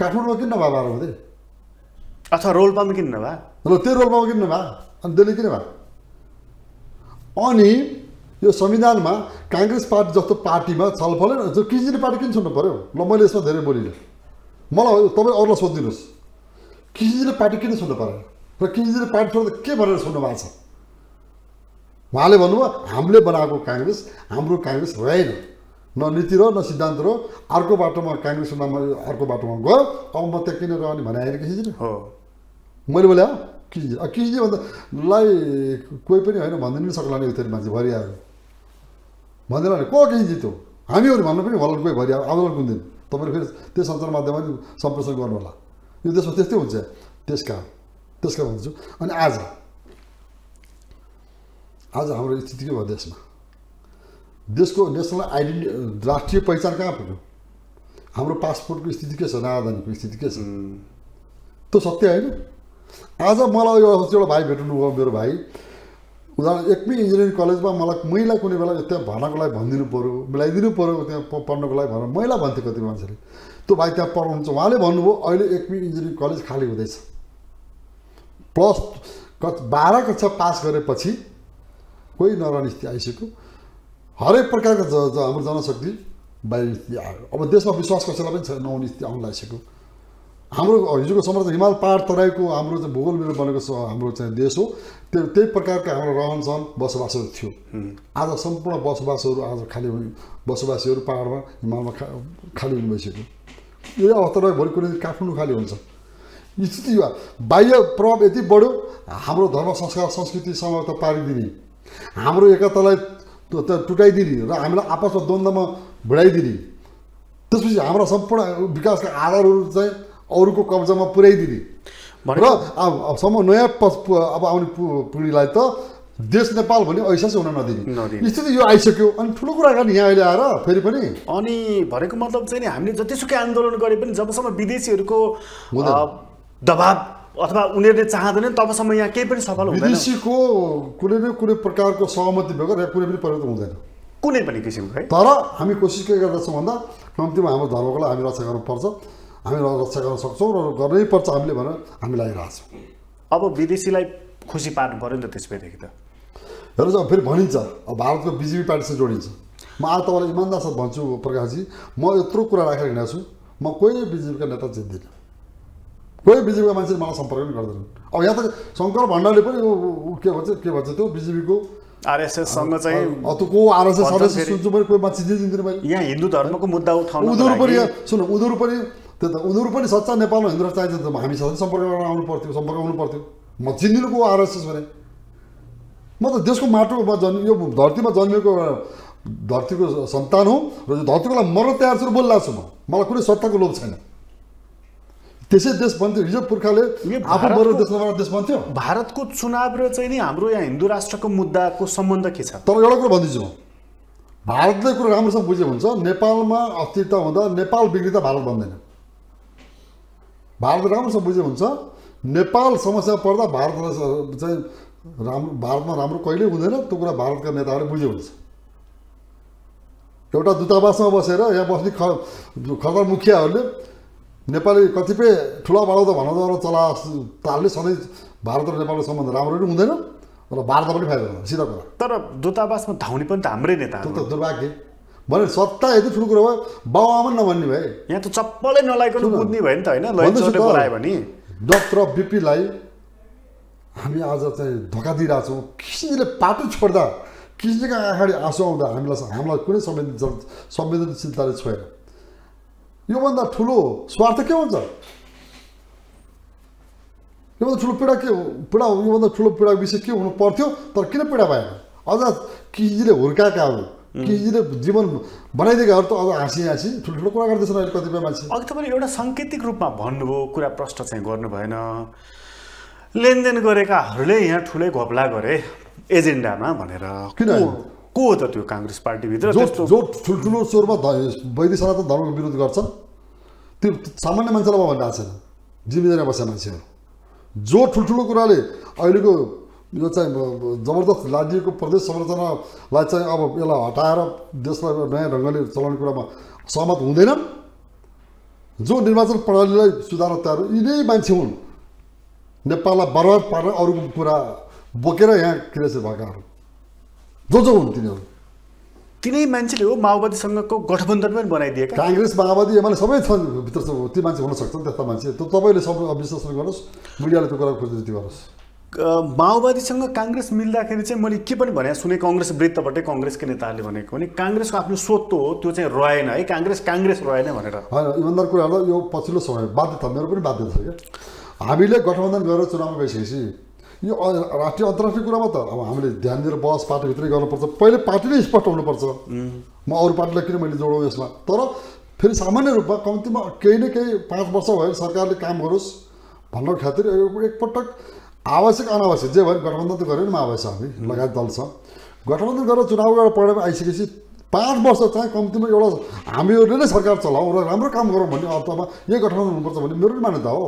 काठमाडौँमा किन नभए १२ गते अथवा रोल्पामा किन नभए र त्यो रोल्पामा किन नभए अनि दिल्ली किन भयो अनि यो संविधानमा कांग्रेस पार्टी जस्तो पार्टीमा छलफल जो किसिमको पार्टी किन छुट्नु पर्यो ल मैले यसमा धेरै बोलिनँ मलाई तपाईँ अरूलाई सोधिदिनुस् किसिमको पार्टी किन छुट्नु पर्यो र किसिमको पार्टी छोड्दा के भनेर सोध्नु भएको छ उहाँले भन्नुभयो हामीले बनाएको कांग्रेस हाम्रो कांग्रेस होइन न नीति र न सिद्धान्त र अर्को बाटोमा कांग्रेसको नाममा अर्को बाटोमा गयो अब म त्यहाँ किन रहने भने आएर किसिमले हो मैले बोले किसिमले भन्दा लाई कोही पनि होइन भन्दैन नि सक्ला नि उतरी मान्छे भरिआयो भन्दैन नि को किसिम त्यो हामीहरू भन्नु पनि होला कोही भरिआयो आउँदैन कुन दिन तपाईँ फेरि त्यो सञ्चार माध्यममा सम्प्रेषण गर्नु होला यो देशमा त्यस्तै हुन्छ त्यसका भन्छु। अनि आज आज हाम्रो स्थिति के भयो देशमा देशको नेसनल आइडेन्टिटी राष्ट्रिय पहिचान कहाँ पुग्यो हाम्रो पासपोर्टको स्थिति के छ नागरिकताको स्थिति के छ त्यो सत्य होइन। आज मलाई यो एउटा भाइ भेट्नुभयो मेरो भाइ उदाहरण एकमै इन्जिनियरिङ कलेजमा मैला कुनै बेला त्यहाँ भर्नको लागि भनिदिनु पर्यो मिलाइदिनु पर्यो त्यहाँ पढ्नको लागि भनेर मैला भन्थे कति मान्छेले त्यो भाइ त्यहाँ पढाउनुहुन्छ उहाँले भन्नुभयो अहिले एकमै इन्जिनियरिङ कलेज खाली हुँदैछ प्लस 12 कक्षा पास गरेपछि कोही नरहने स्थिति आइसक्यो हरेक प्रकारको हाम्रो जनशक्ति बाहिर स्थिति आयो। अब देशमा विश्वास कसैलाई पनि छैन नहुने स्थिति आउन लागिसक्यो। हाम्रो हिजोको समर्थन हिमाल पहाड तराईको हाम्रो चाहिँ भूगोल मिलेर बनेको हाम्रो चाहिँ देश हो त्यही प्रकारको हाम्रो रहन सहन बसोबासहरू थियो। आज सम्पूर्ण बसोबासहरू आज खाली बसोबासीहरू पहाडमा हिमालमा खाली हुनु भइसक्यो। यो अवस्था रह्यो भोलि कुनै काठमाडौँ खाली हुन्छ स्थिति यो बाह्य प्रभाव यति बढ्यो हाम्रो धर्म संस्कार संस्कृति समानता पारिदिने हाम्रो एकतालाई टुटाइदिने र हामीलाई आपसमा द्वन्द्वमा भिडाइदिने त्यसपछि हाम्रा सम्पूर्ण विकासका आधारहरू चाहिँ अरूको कब्जामा पुर्याइदिने र अब नयाँ अब आउने पिँढीलाई त देश नेपाल भन्ने अहिसास हुन नदिने स्थिति यो आइसक्यो। अनि ठुलो कुरा गर्ने यहाँ अहिले आएर फेरि पनि अनि भनेको मतलब चाहिँ नि हामीले जतिसुकै आन्दोलन गरे पनि जबसम्म विदेशीहरूको दबाब अथवा उनीहरूले चाहँदैन तबसम्म यहाँ केही पनि सफल हुँदैन विदेशीको कुनै न कुनै प्रकारको सहमति बेगर यहाँ कुनै पनि परिवर्तन हुँदैन कुनै पनि किसिमको है। तर हामी कोसिस के गर्दछौँ भन्दा कम्तीमा हाम्रो धर्मको लागि हामी रक्षा गर्नुपर्छ हामी रक्षा गर्न सक्छौँ र गर्नै पर्छ हामीले भनेर हामी लागिरहेको छौँ। अब विदेशीलाई खुसी पार्नु पर्यो नि त त्यसपछि त हेर्नुहोस् अब फेरि भनिन्छ अब भारतको बीजेपी पार्टीसँग जोडिन्छ म आज तपाईँलाई इमान्दारसँग भन्छु प्रकाशजी म यत्रो कुरा राखेर हिँडेको छु म कोही बीजेपीका नेता जित्दिनँ कोही बीजेपीका मान्छेले मलाई सम्पर्क पनि गर्दैनन्। अब यहाँ त शङ्कर भण्डारीले पनि के भन्छ त्यो बीजेपीको आरएसएससँग चाहिँ अतुको आरएसएस सदस्य सुन्छु पनि कोही मान्छे जिन्दिनँ मैले यहाँ हिन्दू धर्मको मुद्दा उठाउनु उनीहरू पनि त्यो त उनीहरू पनि सच्चा नेपालमा हिन्दू चाहिन्छ हामीसँग सम्पर्क गर्न आउनु पर्थ्यो म जिन्दिनँ को आरएसएस भने म त देशको माटोमा यो धरतीमा जन्मिएको धरतीको सन्तान हुँ र यो धरतीको लागि मर्न तयार छु बोलिरहेको छु मलाई कुनै सत्ताको लोभ छैन। त्यसै देश बन्थ्यो हिजो पुर्खाले आफू बरु देशमा देश बन्थ्यो। भारतको चुनाव र चाहिँ नि हाम्रो यहाँ हिन्दू राष्ट्रको मुद्दाको सम्बन्ध के छ तर एउटा कुरा भन्दैछु भारतले कुरा राम्रोसँग बुझे हुन्छ नेपालमा अस्थिरता हुँदा नेपाल बिग्रिँदा भारत बन्दैन भारत राम्रो सम्बन्ध हुन्छ नेपाल समस्या पर्दा भारत चाहिँ भारतमा राम्रो कहिले हुँदैन त्यो कुरा भारतका नेताहरूले बुझे हुन्छ एउटा दूतावासमा बसेर या बस्ने खबर मुखियाहरूले नेपाली कतिपय ठुला बडा त भनौँ त चला तालले सधैँ भारत र नेपालको सम्बन्ध राम्रो नै हुँदैन र भारत पनि फाइदा हुन्छ सिधा कुरा तर दूतावासमा धाउने पनि त हाम्रै नेताहरू त्यो त दुर्भाग्य भने सत्ता यति ठुलो कुरा भयो बाउआमा नभन्ने भए यहाँ त चप्पलै नलाइकन कुद्ने भयो नि त हैन लैचोटे बोलायो भने डाक्टर बीपीलाई हामी आज चाहिँ धोका दिइरा छौं किसिमले पाटो छोड्दा किसिमका आँखाले आँसु आउँदा हामीलाई कुनै संवेदनशीलताले छोएर यो भन्दा ठुलो स्वार्थ के हुन्छ यो भन्दा ठुलो पीडा के पीडा यो भन्दा ठुलो पीडा विषय के हुनु पर्थ्यो तर किन पीडा भएन अझ किसिमले हुर्काकाहरू किसिमले जीवन बनाइदिएकाहरू त अझ हाँसी हाँसी ठुल्ठुलो कुरा गर्दैछन् अहिले कतिपय मान्छे अघि तपाईले एउटा सांकेतिक रूपमा भन्नुभयो कुरा प्रश्न चाहिँ गर्नु भएन लेनदेन गरेकाहरूले यहाँ ठुलै घोप्ला गरे एजेन्डामा भनेर किन को त त्यो कांग्रेस पार्टी भित्र त्यस्तो जो ठुल्ठुलो स्वरमा वैदेशिक सनातन धर्मको विरोध गर्छ त्यो सामान्य मान्छेलाई भन्नु छैन जिम्मेदारी बस्ने मान्छेहरू जो ठुल्ठुलो कुराले अहिलेको यो चाहिँ जबरदस्त लादिएको प्रदेश संरचनालाई चाहिँ अब यसलाई हटाएर देशलाई नयाँ ढंगले चलाउने कुरामा सहमत हुँदैन जो निर्वाचन प्रणालीलाई सुधार्न तयार यिनै मान्छे हुन् नेपाललाई बर्बाद पार्न अरूको कुरा बोकेर यहाँ क्रियाशील भएकाहरू जो जो हुन् तिनीहरू तिनै मान्छेले हो माओवादीसँगको गठबन्धन पनि बनाइदिएका कांग्रेस माओवादी एमाले सबै छन् भित्र ती मान्छे हुन सक्छन् त्यस्ता मान्छे त्यो तपाईले सबै अविश्वास गर्नुस् मिडियाले त्यो कुरा खोज्दै त्यो गर्नुस् माओवादीसँग कांग्रेस मिल्दाखेरि चाहिँ मैले के पनि भने सुने कांग्रेस वृत्तबाटै कांग्रेसकै नेताहरूले भनेको भने कांग्रेसको आफ्नो स्वत्व हो त्यो चाहिँ रहेन है कांग्रेस रहेन भनेर हैन इमानदार कुरा हो यो पछिल्लो समय बाध्यता मेरो पनि बाध्यता छ के हामीले गठबन्धन गरेर चुनावमा गएपछि यो राष्ट्रिय अन्तर्राष्ट्रिय कुरामा त अब हामीले ध्यान दिएर बस पार्टीभित्रै गर्नुपर्छ पहिले पार्टीले स्पष्ट हुनुपर्छ म अरू पार्टीलाई किन मैले जोडौँ यसलाई तर फेरि सामान्य रूपमा कम्तीमा केही न केही ५ वर्ष भयो सरकारले काम गरोस् भन्नको खातिर एकपटक आवश्यक अनावश्यक जे भयो गठबन्धन त गरेन माओवादी हामी लगायत दल छ गठबन्धन गरेर चुनाव गरेर परिणाम आइसकेपछि ५ वर्ष चाहिँ कम्तीमा एउटा हामीहरूले नै सरकार चलाउँ र राम्रो काम गरौँ भन्ने अर्थमा यही गठबन्धन हुनुपर्छ भन्ने मेरो मान्यता हो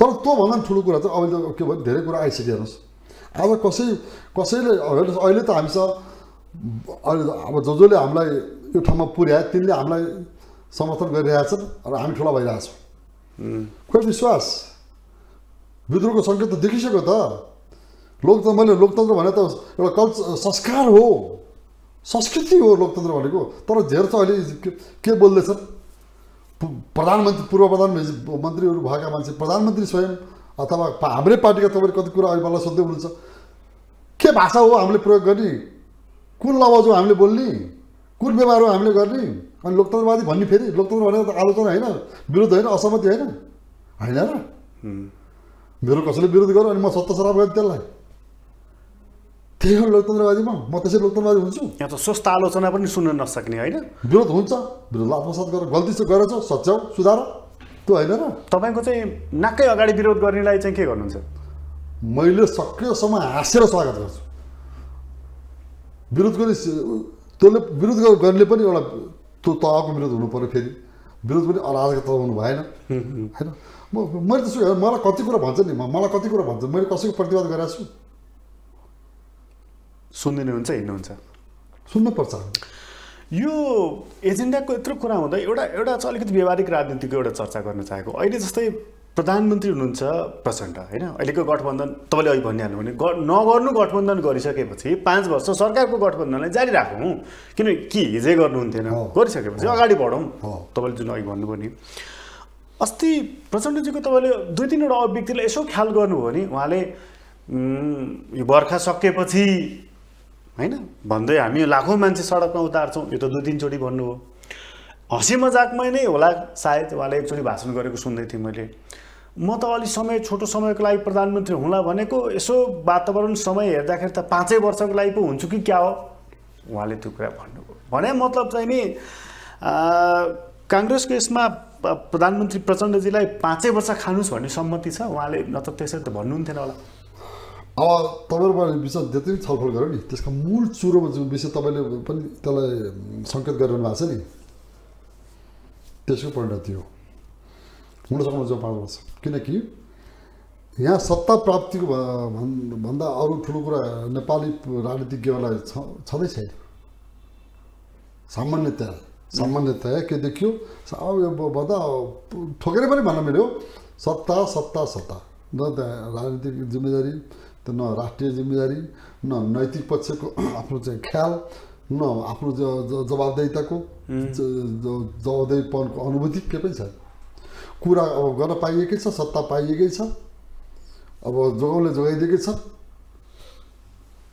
तर त्यो भन्दा ठुलो कुरा चाहिँ अब के भन्नु धेरै कुरा आइसक्यो हेर्नुस् आज कसैले अहिले त हामीसँग अब जसले हामीलाई यो ठाउँमा पुर्याए तिनले हामीलाई समर्थन गरिरहेछन् र हामी ठुला भइरहेछौँ खोइ विश्वास विद्रोहको संकेत त देखिसक्यो त लोकतन्त्र मैले लोकतन्त्र भने त एउटा कल्चर संस्कार हो संस्कृति हो लोकतन्त्र भनेको तर धेर त अहिले के बोल्दैछन् प्रधानमन्त्री पूर्व प्रधानमन्त्रीहरु भएका मान्छे प्रधानमन्त्री स्वयं अथवा हाम्रो पार्टीका तपाईहरु कति कुरा अहिले मलाई सोध्दै हुनुहुन्छ के भाषा हो हामीले प्रयोग गर्ने कुन लवाज हो हामीले बोल्ने कुन व्यवहार हो हामीले गर्ने अनि लोकतन्त्रवादी भन्ने फेरि लोकतन्त्र भनेको आलोचना हैन विरोध हैन असहमति हैन हैन र मेरो कसैले विरोध गर्यो अनि म सत्ता श्राप गर्छु त्यसलाई त्यही हो लोकतन्त्रवादीमा म त्यसै लोकतन्त्रवादी हुन्छु यहाँ त स्वस्थ आलोचना पनि सुन्न नसक्ने होइन विरोध हुन्छ विरोधलाई आत्मसात गरेर गल्ती चाहिँ गरेछौ सच्याउ सुधार त्यो होइन र तपाईको चाहिँ नाकै अगाडि विरोध गर्नेलाई चाहिँ के गर्नुहुन्छ मैले सकेसम्म हाँसेर स्वागत गर्छु विरोध गर्ने त्यसले विरोध गर्नेले पनि एउटा त्यो तहको विरोध हुनु पर्यो फेरि विरोध पनि अराजकता हुनु भएन हैन मैले त्यसो मलाई कति कुरा भन्छ नि मलाई कति कुरा भन्छ मैले कसैको प्रतिवाद गरेको छु सुन्दिनु हुन्छ हिँड्नुहुन्छ सुन्नुपर्छ यो एजेन्डाको यत्रो कुरा हुँदा एउटा चाहिँ अलिकति व्यवहारिक राजनीतिको एउटा चर्चा गर्न चाहेको अहिले जस्तै प्रधानमन्त्री हुनुहुन्छ प्रचण्ड हैन अहिलेको गठबन्धन तपाईले अहिले भनिहाल्नु भने नगर्नु गठबन्धन गरिसकेपछि ५ वर्ष सरकारको गठबन्धनलाई जारी राखौँ किनकि हिजै गर्नुहुन्थेन गरिसकेपछि अगाडि बढौँ तपाईले जुन अघि भन्नुभयो नि अस्ति प्रचण्डजीको तपाईले दुई तीनवटा अभिव्यक्तिलाई यसो ख्याल गर्नुभयो नि उहाँले यो बर्खा सकेपछि हैन भन्दै हामी लाखौं मान्छे सडकमा उतार्छौं यो त दुई तीन चोटी भन्नुभयो हँसी मजाकमै नै होला सायद उहाँले एकचोटी भाषण गरेको सुन्दै थिएँ मैले म त अलि समय छोटो समयको लागि प्रधानमन्त्री हुँला भनेको यसो वातावरण समय हेर्दाखेरि त ५ वर्षको लागि पो हुन्छु कि क्या हो उहाँले त्यो कुरा भन्नुभयो भने मतलब चाहिँ नि कांग्रेसको यसमा प्रधानमन्त्री प्रचण्डजीलाई ५ वर्ष खानुस् भन्ने सम्मति छ उहाँले नत्र त्यसरी त भन्नुहुन्थेन होला अब तपाईहरुले विषय जति छलफल गर्यो नि त्यसको मूल चुरोमा जुन विषय तपाईले पनि त्यसलाई संकेत गरिरहनु भएको छ नि त्यसको परिणति हो हुन सक्नु छ 5 वर्ष किनकि यहाँ सत्ता प्राप्तिको भन्दा अरु ठूलो कुरा नेपाली राजनीतिज्ञहरुलाई छदै छैन सामान्यतया के देखियो भन्दा ठोकेर पनि भन्न मिल्यो सत्ता सत्ता सत्ता न राजनीतिक जिम्मेदारी न राष्ट्रिय जिम्मेदारी न नैतिक पक्षको आफ्नो चाहिँ ख्याल न आफ्नो जवाबदेहीताको जवाबदेहीपनको अनुभूति के पनि छैन कुरा अब गर्न पाइएकै छ सत्ता पाइएकै छ अब जगाउले जगाइदिएकै छ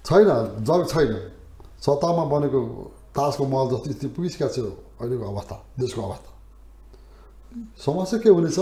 छैन जग छैन सत्तामा बनेको तासको महल जस्तो स्थिति पुगिसका छ अहिलेको अवस्था देशको अवस्था समस्या के हुनेछ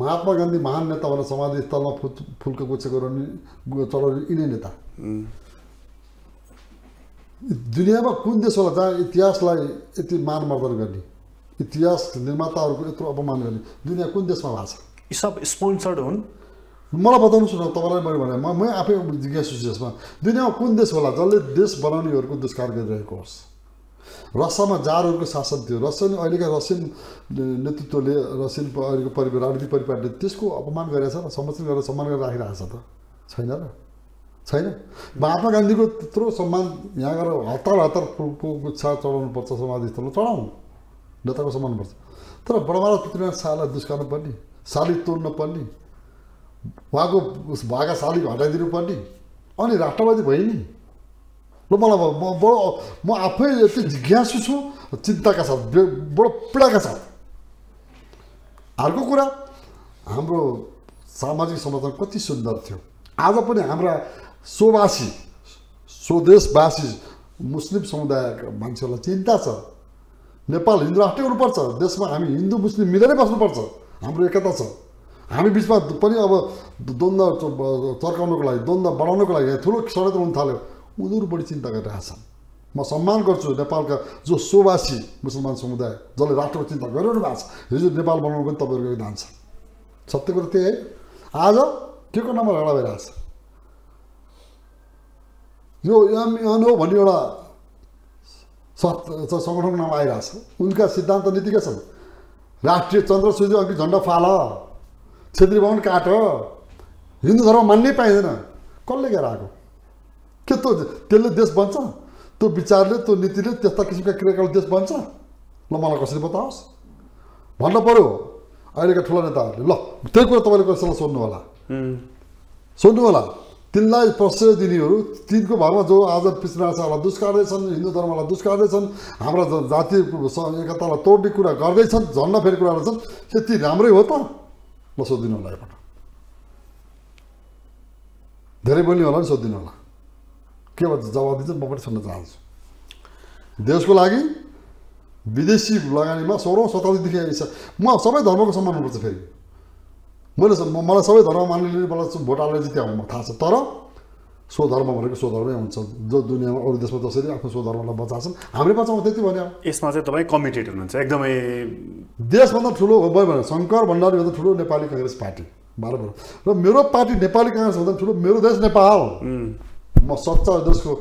महात्मा गान्धी महान नेता भनेर समाधि स्थलमा फुलको गुच्छ चढाउने यिनै नेता दुनियाँमा कुन देश होला जहाँ इतिहासलाई यति मान मर्दन गर्ने इतिहास निर्माताहरुको यत्रो अपमान गर्ने दुनियाँ कुन देशमा भएको छ यी सब स्पोन्सर्ड हुन् मलाई बताउनुस् न तपाईलाई मैले भने म आफै जिज्ञासु छु यसमा दुनियाँमा कुन देश होला जसले देश बनाउनेहरुको दुष्कार गरिरहेको होस् रसियामा जारहरुको शासन थियो रसियन अहिलेका रसियन नेतृत्वले रसियन अहिलेको परिवार राजनीतिक परिवारले त्यसको अपमान गरेछ र समर्थन गरेर सम्मान गरेर राखिरहेको छ त छैन र छैन महात्मा गान्धीको त्यत्रो सम्मान यहाँ गरेर हतार फुलको गुच्छा चढाउनु पर्छ समाधिस्थलमा चढाउनु नेताको सम्मान गर्छ तर बडबडा पृथ्वीनारायण शाहलाई दुष्कार्नु पर्ने शाली तोड्न पर्ने उहाँको भागा शाली हटाइदिनु पर्ने अनि राष्ट्रवादी भयो नि ल म आफै यति जिज्ञासु छु चिन्ताका साथ बडो पीडाका साथ अर्को कुरा हाम्रो सामाजिक समर्थन कति सुन्दर थियो आज पनि हाम्रा सोवासी स्वदेशवासी मुस्लिम समुदायका मान्छेहरुलाई चिन्ता छ नेपाल हिन्दू राष्ट्र हुनुपर्छ देशमा हामी हिन्दू मुस्लिम मिलेर बस्नुपर्छ हाम्रो एकता छ हामी बीचमा पनि अब द्वन्द चर्काउनको लागि द्वन्द बढाउनको लागि ठूलो षड्यन्त्र हुन थाल्यो उनीहरु बढी चिन्ता गरिरहेका छन् म सम्मान गर्छु नेपालका जो सोवासी मुसलमान समुदाय जसले राष्ट्रको चिन्ता गरिरहनु भएको छ हिजो नेपाल बनाउनु पनि तपाईहरुको दान छ सत्य कुरा त्यही आज के को नाममा लडा भइरहेछ यो एमएन हो भन्ने एउटा संगठनको नाम आइरहेछ उनका सिद्धान्त नीतिका छन् राष्ट्रिय चन्द्र सूर्य अघि झण्डा फाल क्षेत्री भवन काट हिन्दू धर्म मान्नै पाइदैन कसले गराएको के त त्यसले देश बन्छ त्यो विचारले त्यो नीतिले त्यस्ता किसिमका क्रियाकलाप देश बन्छ ल मलाई कसरी बताउस भन्न पर्यो अहिलेका ठूला नेताहरुले ल त्यही कुरा तपाईले कसैलाई सोध्नु होला तिनलाई प्रश्रय दिनेहरु तिनको भागमा जो आज पृथ्वीनारायण शाहलाई दुष्कार्दै छन् हिन्दू धर्मलाई दुष्कार्दै छन् हाम्रो जाति एकतालाई तोड्ने कुरा गर्दै छन् झण्डा फेरि कुरा गर्छन् त्यति राम्रै हो त ल सोध्दिनु होला एकपटक धेरै बोल्ने होला नि सोध्दिनु होला के भन्छ जवाब दिन्छ म पनि सुन्न चाहन्छु देशको लागि विदेशी लगानीमा 16औं शताब्दीदेखि आइरहेछ म सबै धर्मको सम्मान गर्नुपर्छ फेरि मलाई सबै धर्म मान्नेले मलाई भोट हालेर जित्याउनु म थाहा छ तर स्वधर्म भनेको स्वधर्मै हुन्छ जो दुनियाँमा अरू देशमा जसरी आफ्नो स्वधर्मलाई बचाउँछन् हामीले बचाउँछ त्यति भन्यो यसमा चाहिँ तपाईँ कमिटेड हुनुहुन्छ एकदमै देशभन्दा ठुलो हो भने शंकर भण्डारी भन्दा ठुलो नेपाली कांग्रेस पार्टी बराबर र मेरो पार्टी नेपाली कांग्रेस भन्दा ठुलो मेरो देश नेपाल म सच्चा देशको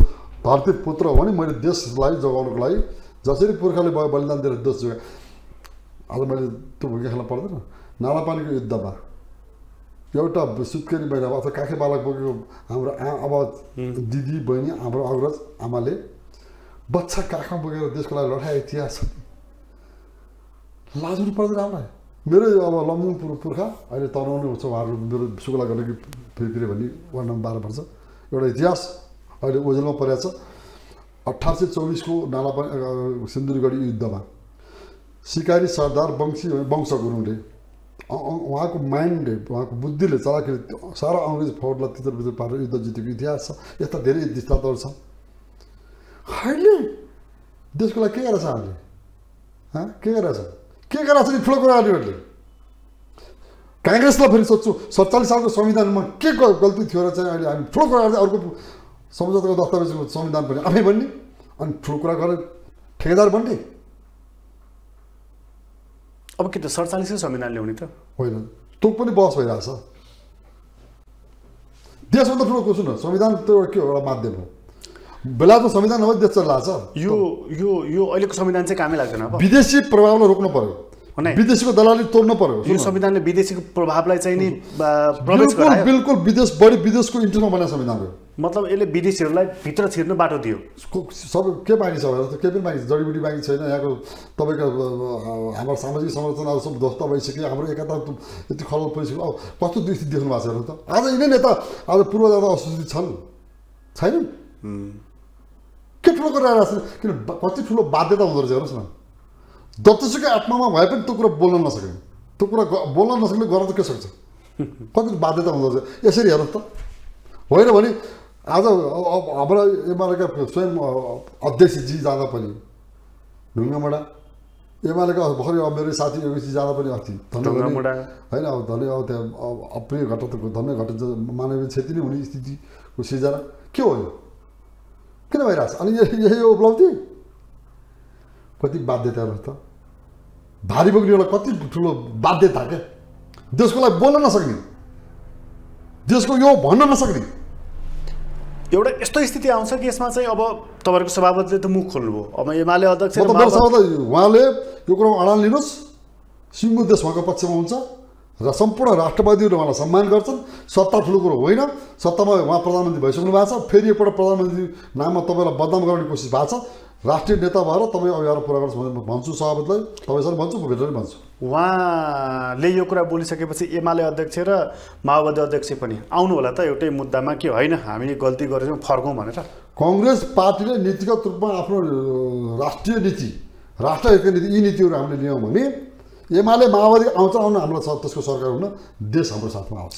धरती पुत्र हो भने मैले देशलाई जगाउनको लागि जसरी पुर्खाले बलिदान दिएर देश जगाए आज मैले त्यो भूमिका खेल्न पर्दैन नालापानीको युद्धमा एउटा सुत्केरी महिना अथवा काखे बालक बोकेको हाम्रो अब दिदी बहिनी हाम्रो अग्रज आमाले बच्चा काखमा बोकेर देशको लागि लडाएको इतिहास छ लाजहरू पर्दैन हामीलाई मेरो अब लम्बु पुर्खा अहिले तराउने हुन्छ उहाँहरू मेरो सुकुला गर्ने कि फेरि भन्ने वार्ड नम्बर 12 पर्छ एउटा इतिहास अहिले ओझेलमा परेको छ 1824 को नालापानी सिन्दुरगढी युद्धमा सिकारी सरदार वंश गुरुङले उहाँको माइन्डले उहाँको बुद्धिले चलाखेर सारा अंग्रेज फौजलाई तितरबितर पारेर युद्ध जितेको इतिहास छ यस्ता धेरै दृष्टान्तहरू छन् अहिले देशको लागि के गरेछ हामीले के गरेछ नि ठुलो कुरा अरूहरूले कांग्रेसलाई फेरि सोध्छु 47 सालको संविधानमा के गल्ती थियो र चाहिँ अहिले हामी ठुलो कुरा गर्दै अर्को सम्झौताको दस्तावेजको संविधान पनि आफै बन्ने अनि ठुलो कुरा गरे ठेकेदार बन्ने अब के त 47 को संविधान ल्याउने त होइन त्यो पनि बहस भइराछ देशमा त ठुलो कुछ न संविधान त के एउटा माध्यम हो बेलाको संविधान नभए देश चल्लाछ यो यो यो अहिलेको संविधान चाहिँ कामै लाग्दैन अब विदेशी प्रभावलाई रोक्नु पर्यो विदेशीको दलालले तोड्न पर्यो यो संविधानले विदेशीको प्रभावलाई चाहिँ नि प्रवेश गरायो बिल्कुल विदेश बढी विदेशको इन्ट्रेस्टमा बनेको संविधान हो मतलब यसले विदेशीहरुलाई भित्र छिर्न बाटो दियो सब के बानी छ के पनि बानी जडीबुटी बानी छैन यहाँको तपाईको हाम्रो सामाजिक संरचनाहरु सब ध्वस्त भइसक्यो हाम्रो एकता यति खलबल परिसक्यो अब कस्तो दृष्टि देख्नु भएको छ त आज यिनै नेता आज पूर्वजाता असुचित छन् छैनन् के ठुलो गरेर आछन् किन कति ठुलो बाध्यता हुँदो रहेछ हेर्नुस् न जतिसुकै आत्मामा भए पनि त्यो कुरा बोल्न नसक्ने त्यो कुरा बोल्न नसक्ने गर्न त के सक्छ कति बाध्यता हुँदो रहेछ यसरी हेर्नु त होइन भने आज हाम्रो एमालेका स्वयं अध्यक्षजी जाँदा पनि ढुङ्गामडा एमालेका भर्खरै मेरो साथी योगीजी जाँदा पनि अस्ति ढुङ्गामडा होइन अब धनै अब त्यहाँ अप्रिय घटनाको धनै घटना मानवीय क्षति नै हुने स्थितिको सिर्जना के हो यो किन भइराछ अनि यही उपलब्धि कति बाध्यता रहेछ त भारी बोक्नेलाई कति ठुलो बाध्यता के देशको लागि बोल्न नसक्ने देशको यो भन्न नसक्ने एउटा यस्तो स्थिति आउँछ कि यसमा चाहिँ अब तपाईहरुको सभापतिले त मुख खोल्नुभयो अब एमाले अध्यक्षले उहाँले यो कुरा अडान लिनुस् सिङ्गो देश भएको पक्षमा हुन्छ र सम्पूर्ण राष्ट्रवादीहरुले उहाँलाई सम्मान गर्छन् सत्ता ठुलो कुरो होइन सत्तामा उहाँ प्रधानमन्त्री भइसक्नु भएको छ फेरि एकपल्ट प्रधानमन्त्री नाममा तपाईलाई बदनाम गर्ने कोसिस भएको छ राष्ट्रिय नेता भएर तपाईं अभियान पूरा गर्छ भनेर भन्छु सभापतिलाई तपाईसँग भन्छु म भेटेर भन्छु उहाँले यो कुरा बोलिसकेपछि एमाले अध्यक्ष र माओवादी अध्यक्ष पनि आउनु होला त एउटै मुद्दामा के होइन हामीले गल्ती गरेछौं फर्कौं भनेर कांग्रेस पार्टीले नीतिगत रूपमा आफ्नो राष्ट्रिय नीति राष्ट्र एक नीति यी नीतिहरु हामीले ल्यायौं भने एमाले माओवादी आउँछ आउन हाम्रो त्यसको सरकार हुन देश हाम्रो साथमा आउँछ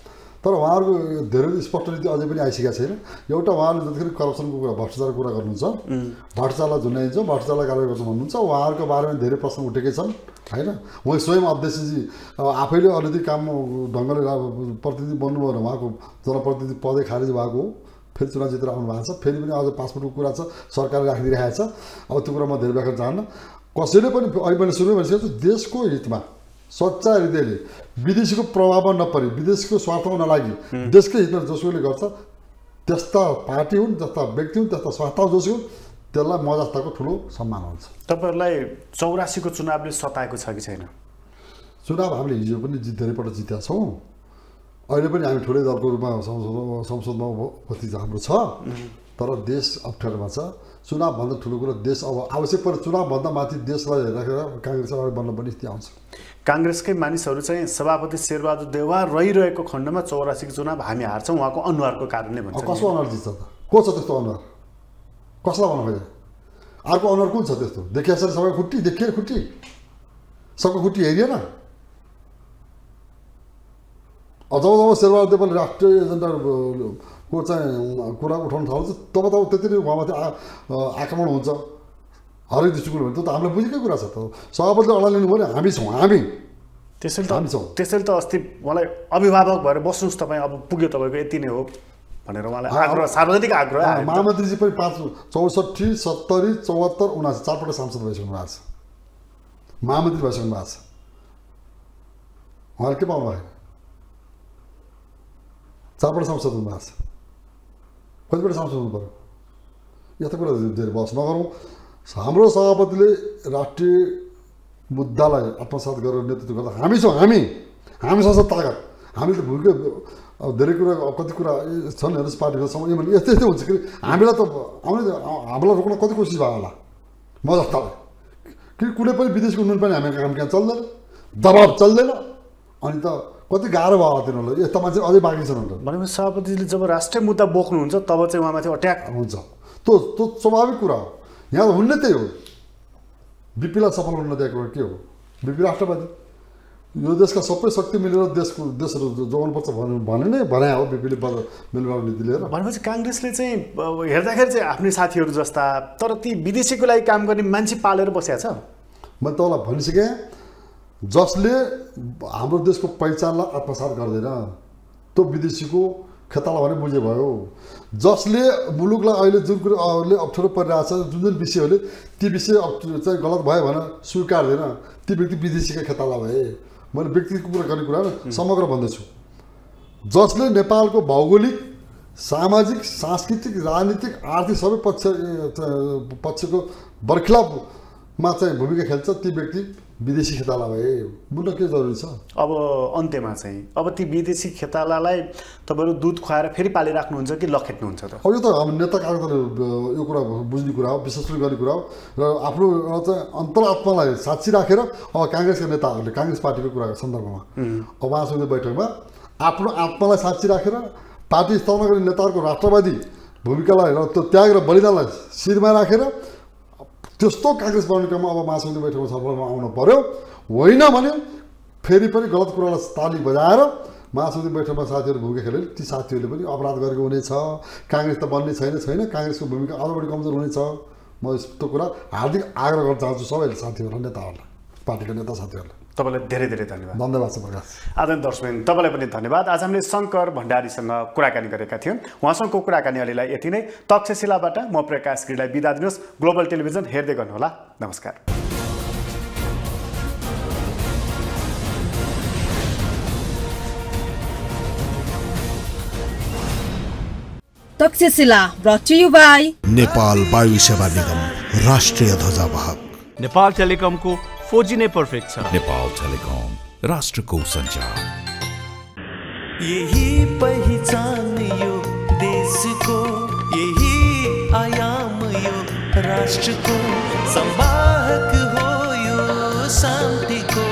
तर उहाँहरुको धेरै स्पष्ट नीति अझै पनि आइसकेको छैन एउटा उहाँहरुले जतिखेर करप्सनको कुरा भ्रष्टाचारको कुरा गर्नुहुन्छ भ्रष्टाचारलाई झुन्याइन्छ भ्रष्टाचारलाई गाली गर्छ भन्नुहुन्छ उहाँहरुको बारेमा धेरै प्रश्न उठेकै छन् हैन उहाँ स्वयं अध्यक्षजी आफैले अनैतिक काम ढंगले प्रतिनिधि बन्नुभयो र उहाँको जनप्रतिनिधि पदै खारेज भएको हो फेरि चुनाव जितेर आउनु भएको छ फेरि पनि अझ पासपोर्टको कुरा छ सरकारले राखिदिरहेको छ अब त्यो कुरा म धेरै व्याख्या जान्न कसैले पनि अहिले मैले सुरु भइसकेको छु देशको हितमा सच्चा हृदयले विदेशीको प्रभावमा नपरि विदेशको स्वार्थमा नलागी देशकै हितमा जसले गर्छ त्यस्ता पार्टी हुन् त्यस्ता व्यक्ति हुन् त्यस्ता संस्था जस हुन् त्यसलाई म जस्ताको ठुलो सम्मान हुन्छ तपाईहरुलाई 84 को चुनावले सताएको छ कि छैन चुनाव हामीले हिजो पनि धेरै पटक जितेका छौं अहिले पनि हामी ठुलो दलको रूपमा संसदमा उपस्थित हाम्रो छ तर देश अप्ठ्यारोमा छ चुनाव भन्दा ठुलो कुरा देश अब आवश्यक पर चुनाव भन्दा माथि देशलाई राखेर कांग्रेस अगाडि बढ्न पनि स्थिति आउँछ कांग्रेसकै मानिसहरु चाहिँ सभापति शेरबहादुर देउवा रहिरहेको खण्डमा 84 को चुनाव हामी हार्छौं उहाँको अनुहारको कारणले भन्छ कसको अनुहार जित्छ त को छ त्यस्तो अनुहार कसलाई भन्न खोजे अर्को अनुहार कुन छ त्यस्तो देखिएछ सबै खुट्टी देखिए खुट्टी सबको खुट्टी हेरिएन अझ शेरबहादुर देउवाले राष्ट्रिय एजेन्डा को चाहिँ कुरा उठाउन थाल्छ तब तब त्यतिले उहाँमाथि आक्रमण हुन्छ हरेक दृष्टिकोण भने त हामीले बुझेकै कुरा छ त सभापतिले अडान लिनु भने हामी छौं हामी त्यसैले त अस्ति मलाई अभिभावक भएर बस्नुस् तपाईं अब पुग्यो तपाईको यति नै हो भनेर उहाँलाई आग्रह सार्वजनिक आग्रह महामन्त्रीजी पनि 64 70 74 79 चारपल्ट सांसद भइसक्नु भएको छ महामन्त्री भइसक्नु भएको छ उहाँले के पाउनु भयो चारपल्ट सांसद हुनु भएको छ कतिपल्ट सांसद हुनु पर्यो यस्तो कुरा धेरै बहस नगरौँ हाम्रो सभापतिले राष्ट्रिय मुद्दालाई आत्मसात गरेर नेतृत्व गर्दा हामी छौं हामी सशक्त ताकत हामीले त भुल्के धेरै कुरा कति कुरा छन् हेर्नुहोस् पार्टीहरूसँग यो भने यस्तै यस्तै हुन्छ कि हामीलाई त आउने हामीलाई रोक्न कति कोसिस भयो होला म जस्तालाई कि कुनै पनि विदेशको नुन पनि हामी काम कहाँ चल्दैन दबाब चल्दैन अनि त कति गाह्रो भयो तिनीहरुलाई यस्ता मान्छे अझै बाँकी छन् नि त भनेपछि सभापतिले जब राष्ट्रिय मुद्दा बोक्नु हुन्छ तब चाहिँ उहाँमाथि अट्याक हुन्छ त्यो त्यो स्वाभाविक कुरा हो यहाँ हुन्न त्यही हो बीपीलाई सफल हुन दिएको के हो बीपी राष्ट्रवादी यो देशका सबै शक्ति मिलेर देशको देशहरु जोड्नुपर्छ भन्ने नै भने हो बीपीले मेलभाव नीति लिएर भनेपछि कांग्रेसले चाहिँ हेर्दाखेरि चाहिँ आफ्नै साथीहरु जस्ता तर ती विदेशीको लागि काम गर्ने मान्छे पालेर बसेका छ म तँलाई भनिसके जसले हाम्रो देशको पहिचानलाई आत्मसात गर्दैन त्यो विदेशीको खतरा भने बुझे भयो जसले मुलुकलाई अहिले जुन कुराहरुले अप्ठ्यारो परिरहेछ जुन विषयहरुले ती विषय चाहिँ गलत भयो भने स्वीकार्दैन ती व्यक्ति विदेशीका खतरा भए मैले व्यक्तिको कुरा गर्ने कुरा समग्र भन्दैछु जसले नेपालको भौगोलिक सामाजिक सांस्कृतिक राजनीतिक आर्थिक सबै पक्षको बरखिलापमा चाहिँ भूमिका खेल्छ ती व्यक्ति विदेशी खेताला भए बुझ्न के जरुरी छ अब अन्त्यमा चाहिँ अब ती विदेशी खेतालालाई तपाईहरु दूध खुवाएर फेरि पालिराख्नु हुन्छ कि लखेट्नु हुन्छ त अब यो त हाम्रो नेता कार्यकर्ता यो कुरा बुझ्ने कुरा हो विश्वास गर्ने कुरा हो र आफ्नो चाहिँ अन्तरात्मालाई साक्षी राखेर अब कांग्रेसका नेताहरूले कांग्रेस पार्टीको कुराको सन्दर्भमा अब आजको बैठकमा आफ्नो आत्मालाई साक्षी राखेर पार्टी स्थापना गर्ने नेताहरूको राष्ट्रवादी भूमिकालाई र त्यो त्याग र बलिदानलाई शिरमा राखेर त्यस्तो कांग्रेस बनाउनमा अब महासमिति बैठकमा सफलमा आउनु पर्यो होइन भने फेरि पनि गलत कुरालाई ताली बजाएर महासमिति बैठकमा साथीहरु भूमिका खेलेर ती साथीहरुले पनि अपराध गरेको हुनेछ कांग्रेस त बन्ने छैन कांग्रेसको भूमिका अझ बढी कमजोर हुनेछ म यस्तो कुरा हार्दिक आग्रह गर्न चाहन्छु सबै साथीहरुलाई नेताहरुलाई पार्टीका नेता साथीहरुलाई तपाईलाई धेरै धेरै धन्यवाद धन्यवाद प्रकाश आदरणीय दर्शकहरु तपाईलाई पनि धन्यवाद आज हामीले शंकर भण्डारीसँग कुराकानी गरेका थियौं उहाँसँगको कुराकानी अहिलेलाई यति नै तक्षशिलाबाट म प्रकाश गिरीलाई बिदा दिनुहोस् ग्लोबल टेलिभिजन हेर्दै गर्नुहोला नमस्कार। तक्षशिला brought to you by Nepal वायु सेवा निगम राष्ट्रिय ध्वजावाहक नेपाल टेलिकम को 4G ने परफेक्ट छ नेपाल टेलिकम राष्ट्र को संचार यही पहिचान यो देश को यही आयाम यो राष्ट्र को संवाहक हो यो शान्ति को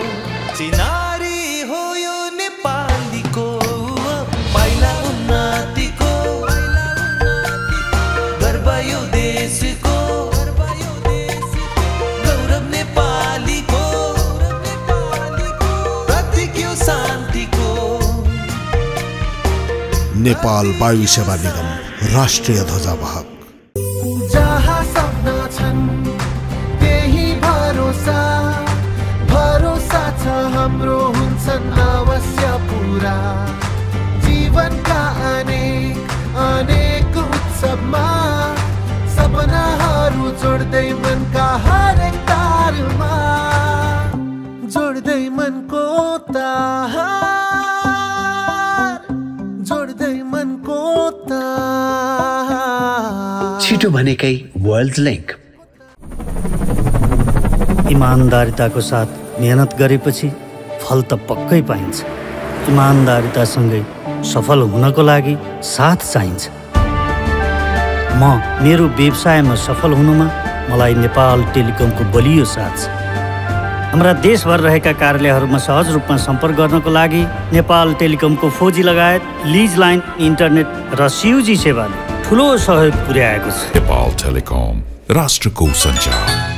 चिनारी हो यो नेपाली को पाइला उन्नति गर्व देश को गौरव नेपाली को प्रतिको शान्ति को नेपाल वायु सेवा निगम राष्ट्रिय ध्वजावाहक जहाँ सपना छन् त्यही भरोसा भरोसा छ हाम्रो हुन्छन् अवश्य पूरा जीवनका अनेक उत्सवमा सपनाहरू जोड्दै मनका हरेक तारमा जोड्दै मनको तार जोड्दै मनको तार छिटो भनेकै वर्ल्ड लिंक इमानदारीताको साथ मेहनत गरेपछि फल त पक्कै पाइन्छ इमानदारीतासँगै सफल हुनको लागि साथ चाहिन्छ म मेरो व्यवसायमा सफल हुनुमा मलाई नेपाल टेलिकमको बलियो साथ छ हाम्रा देशभर रहेका कार्यालयहरूमा सहज रूपमा सम्पर्क गर्नको लागि नेपाल टेलिकमको 4G लगायत लिज लाइन इन्टरनेट र सियुजी सेवाले ठूलो सहयोग पुर्याएको छ नेपाल टेलिकम राष्ट्रको सञ्चार।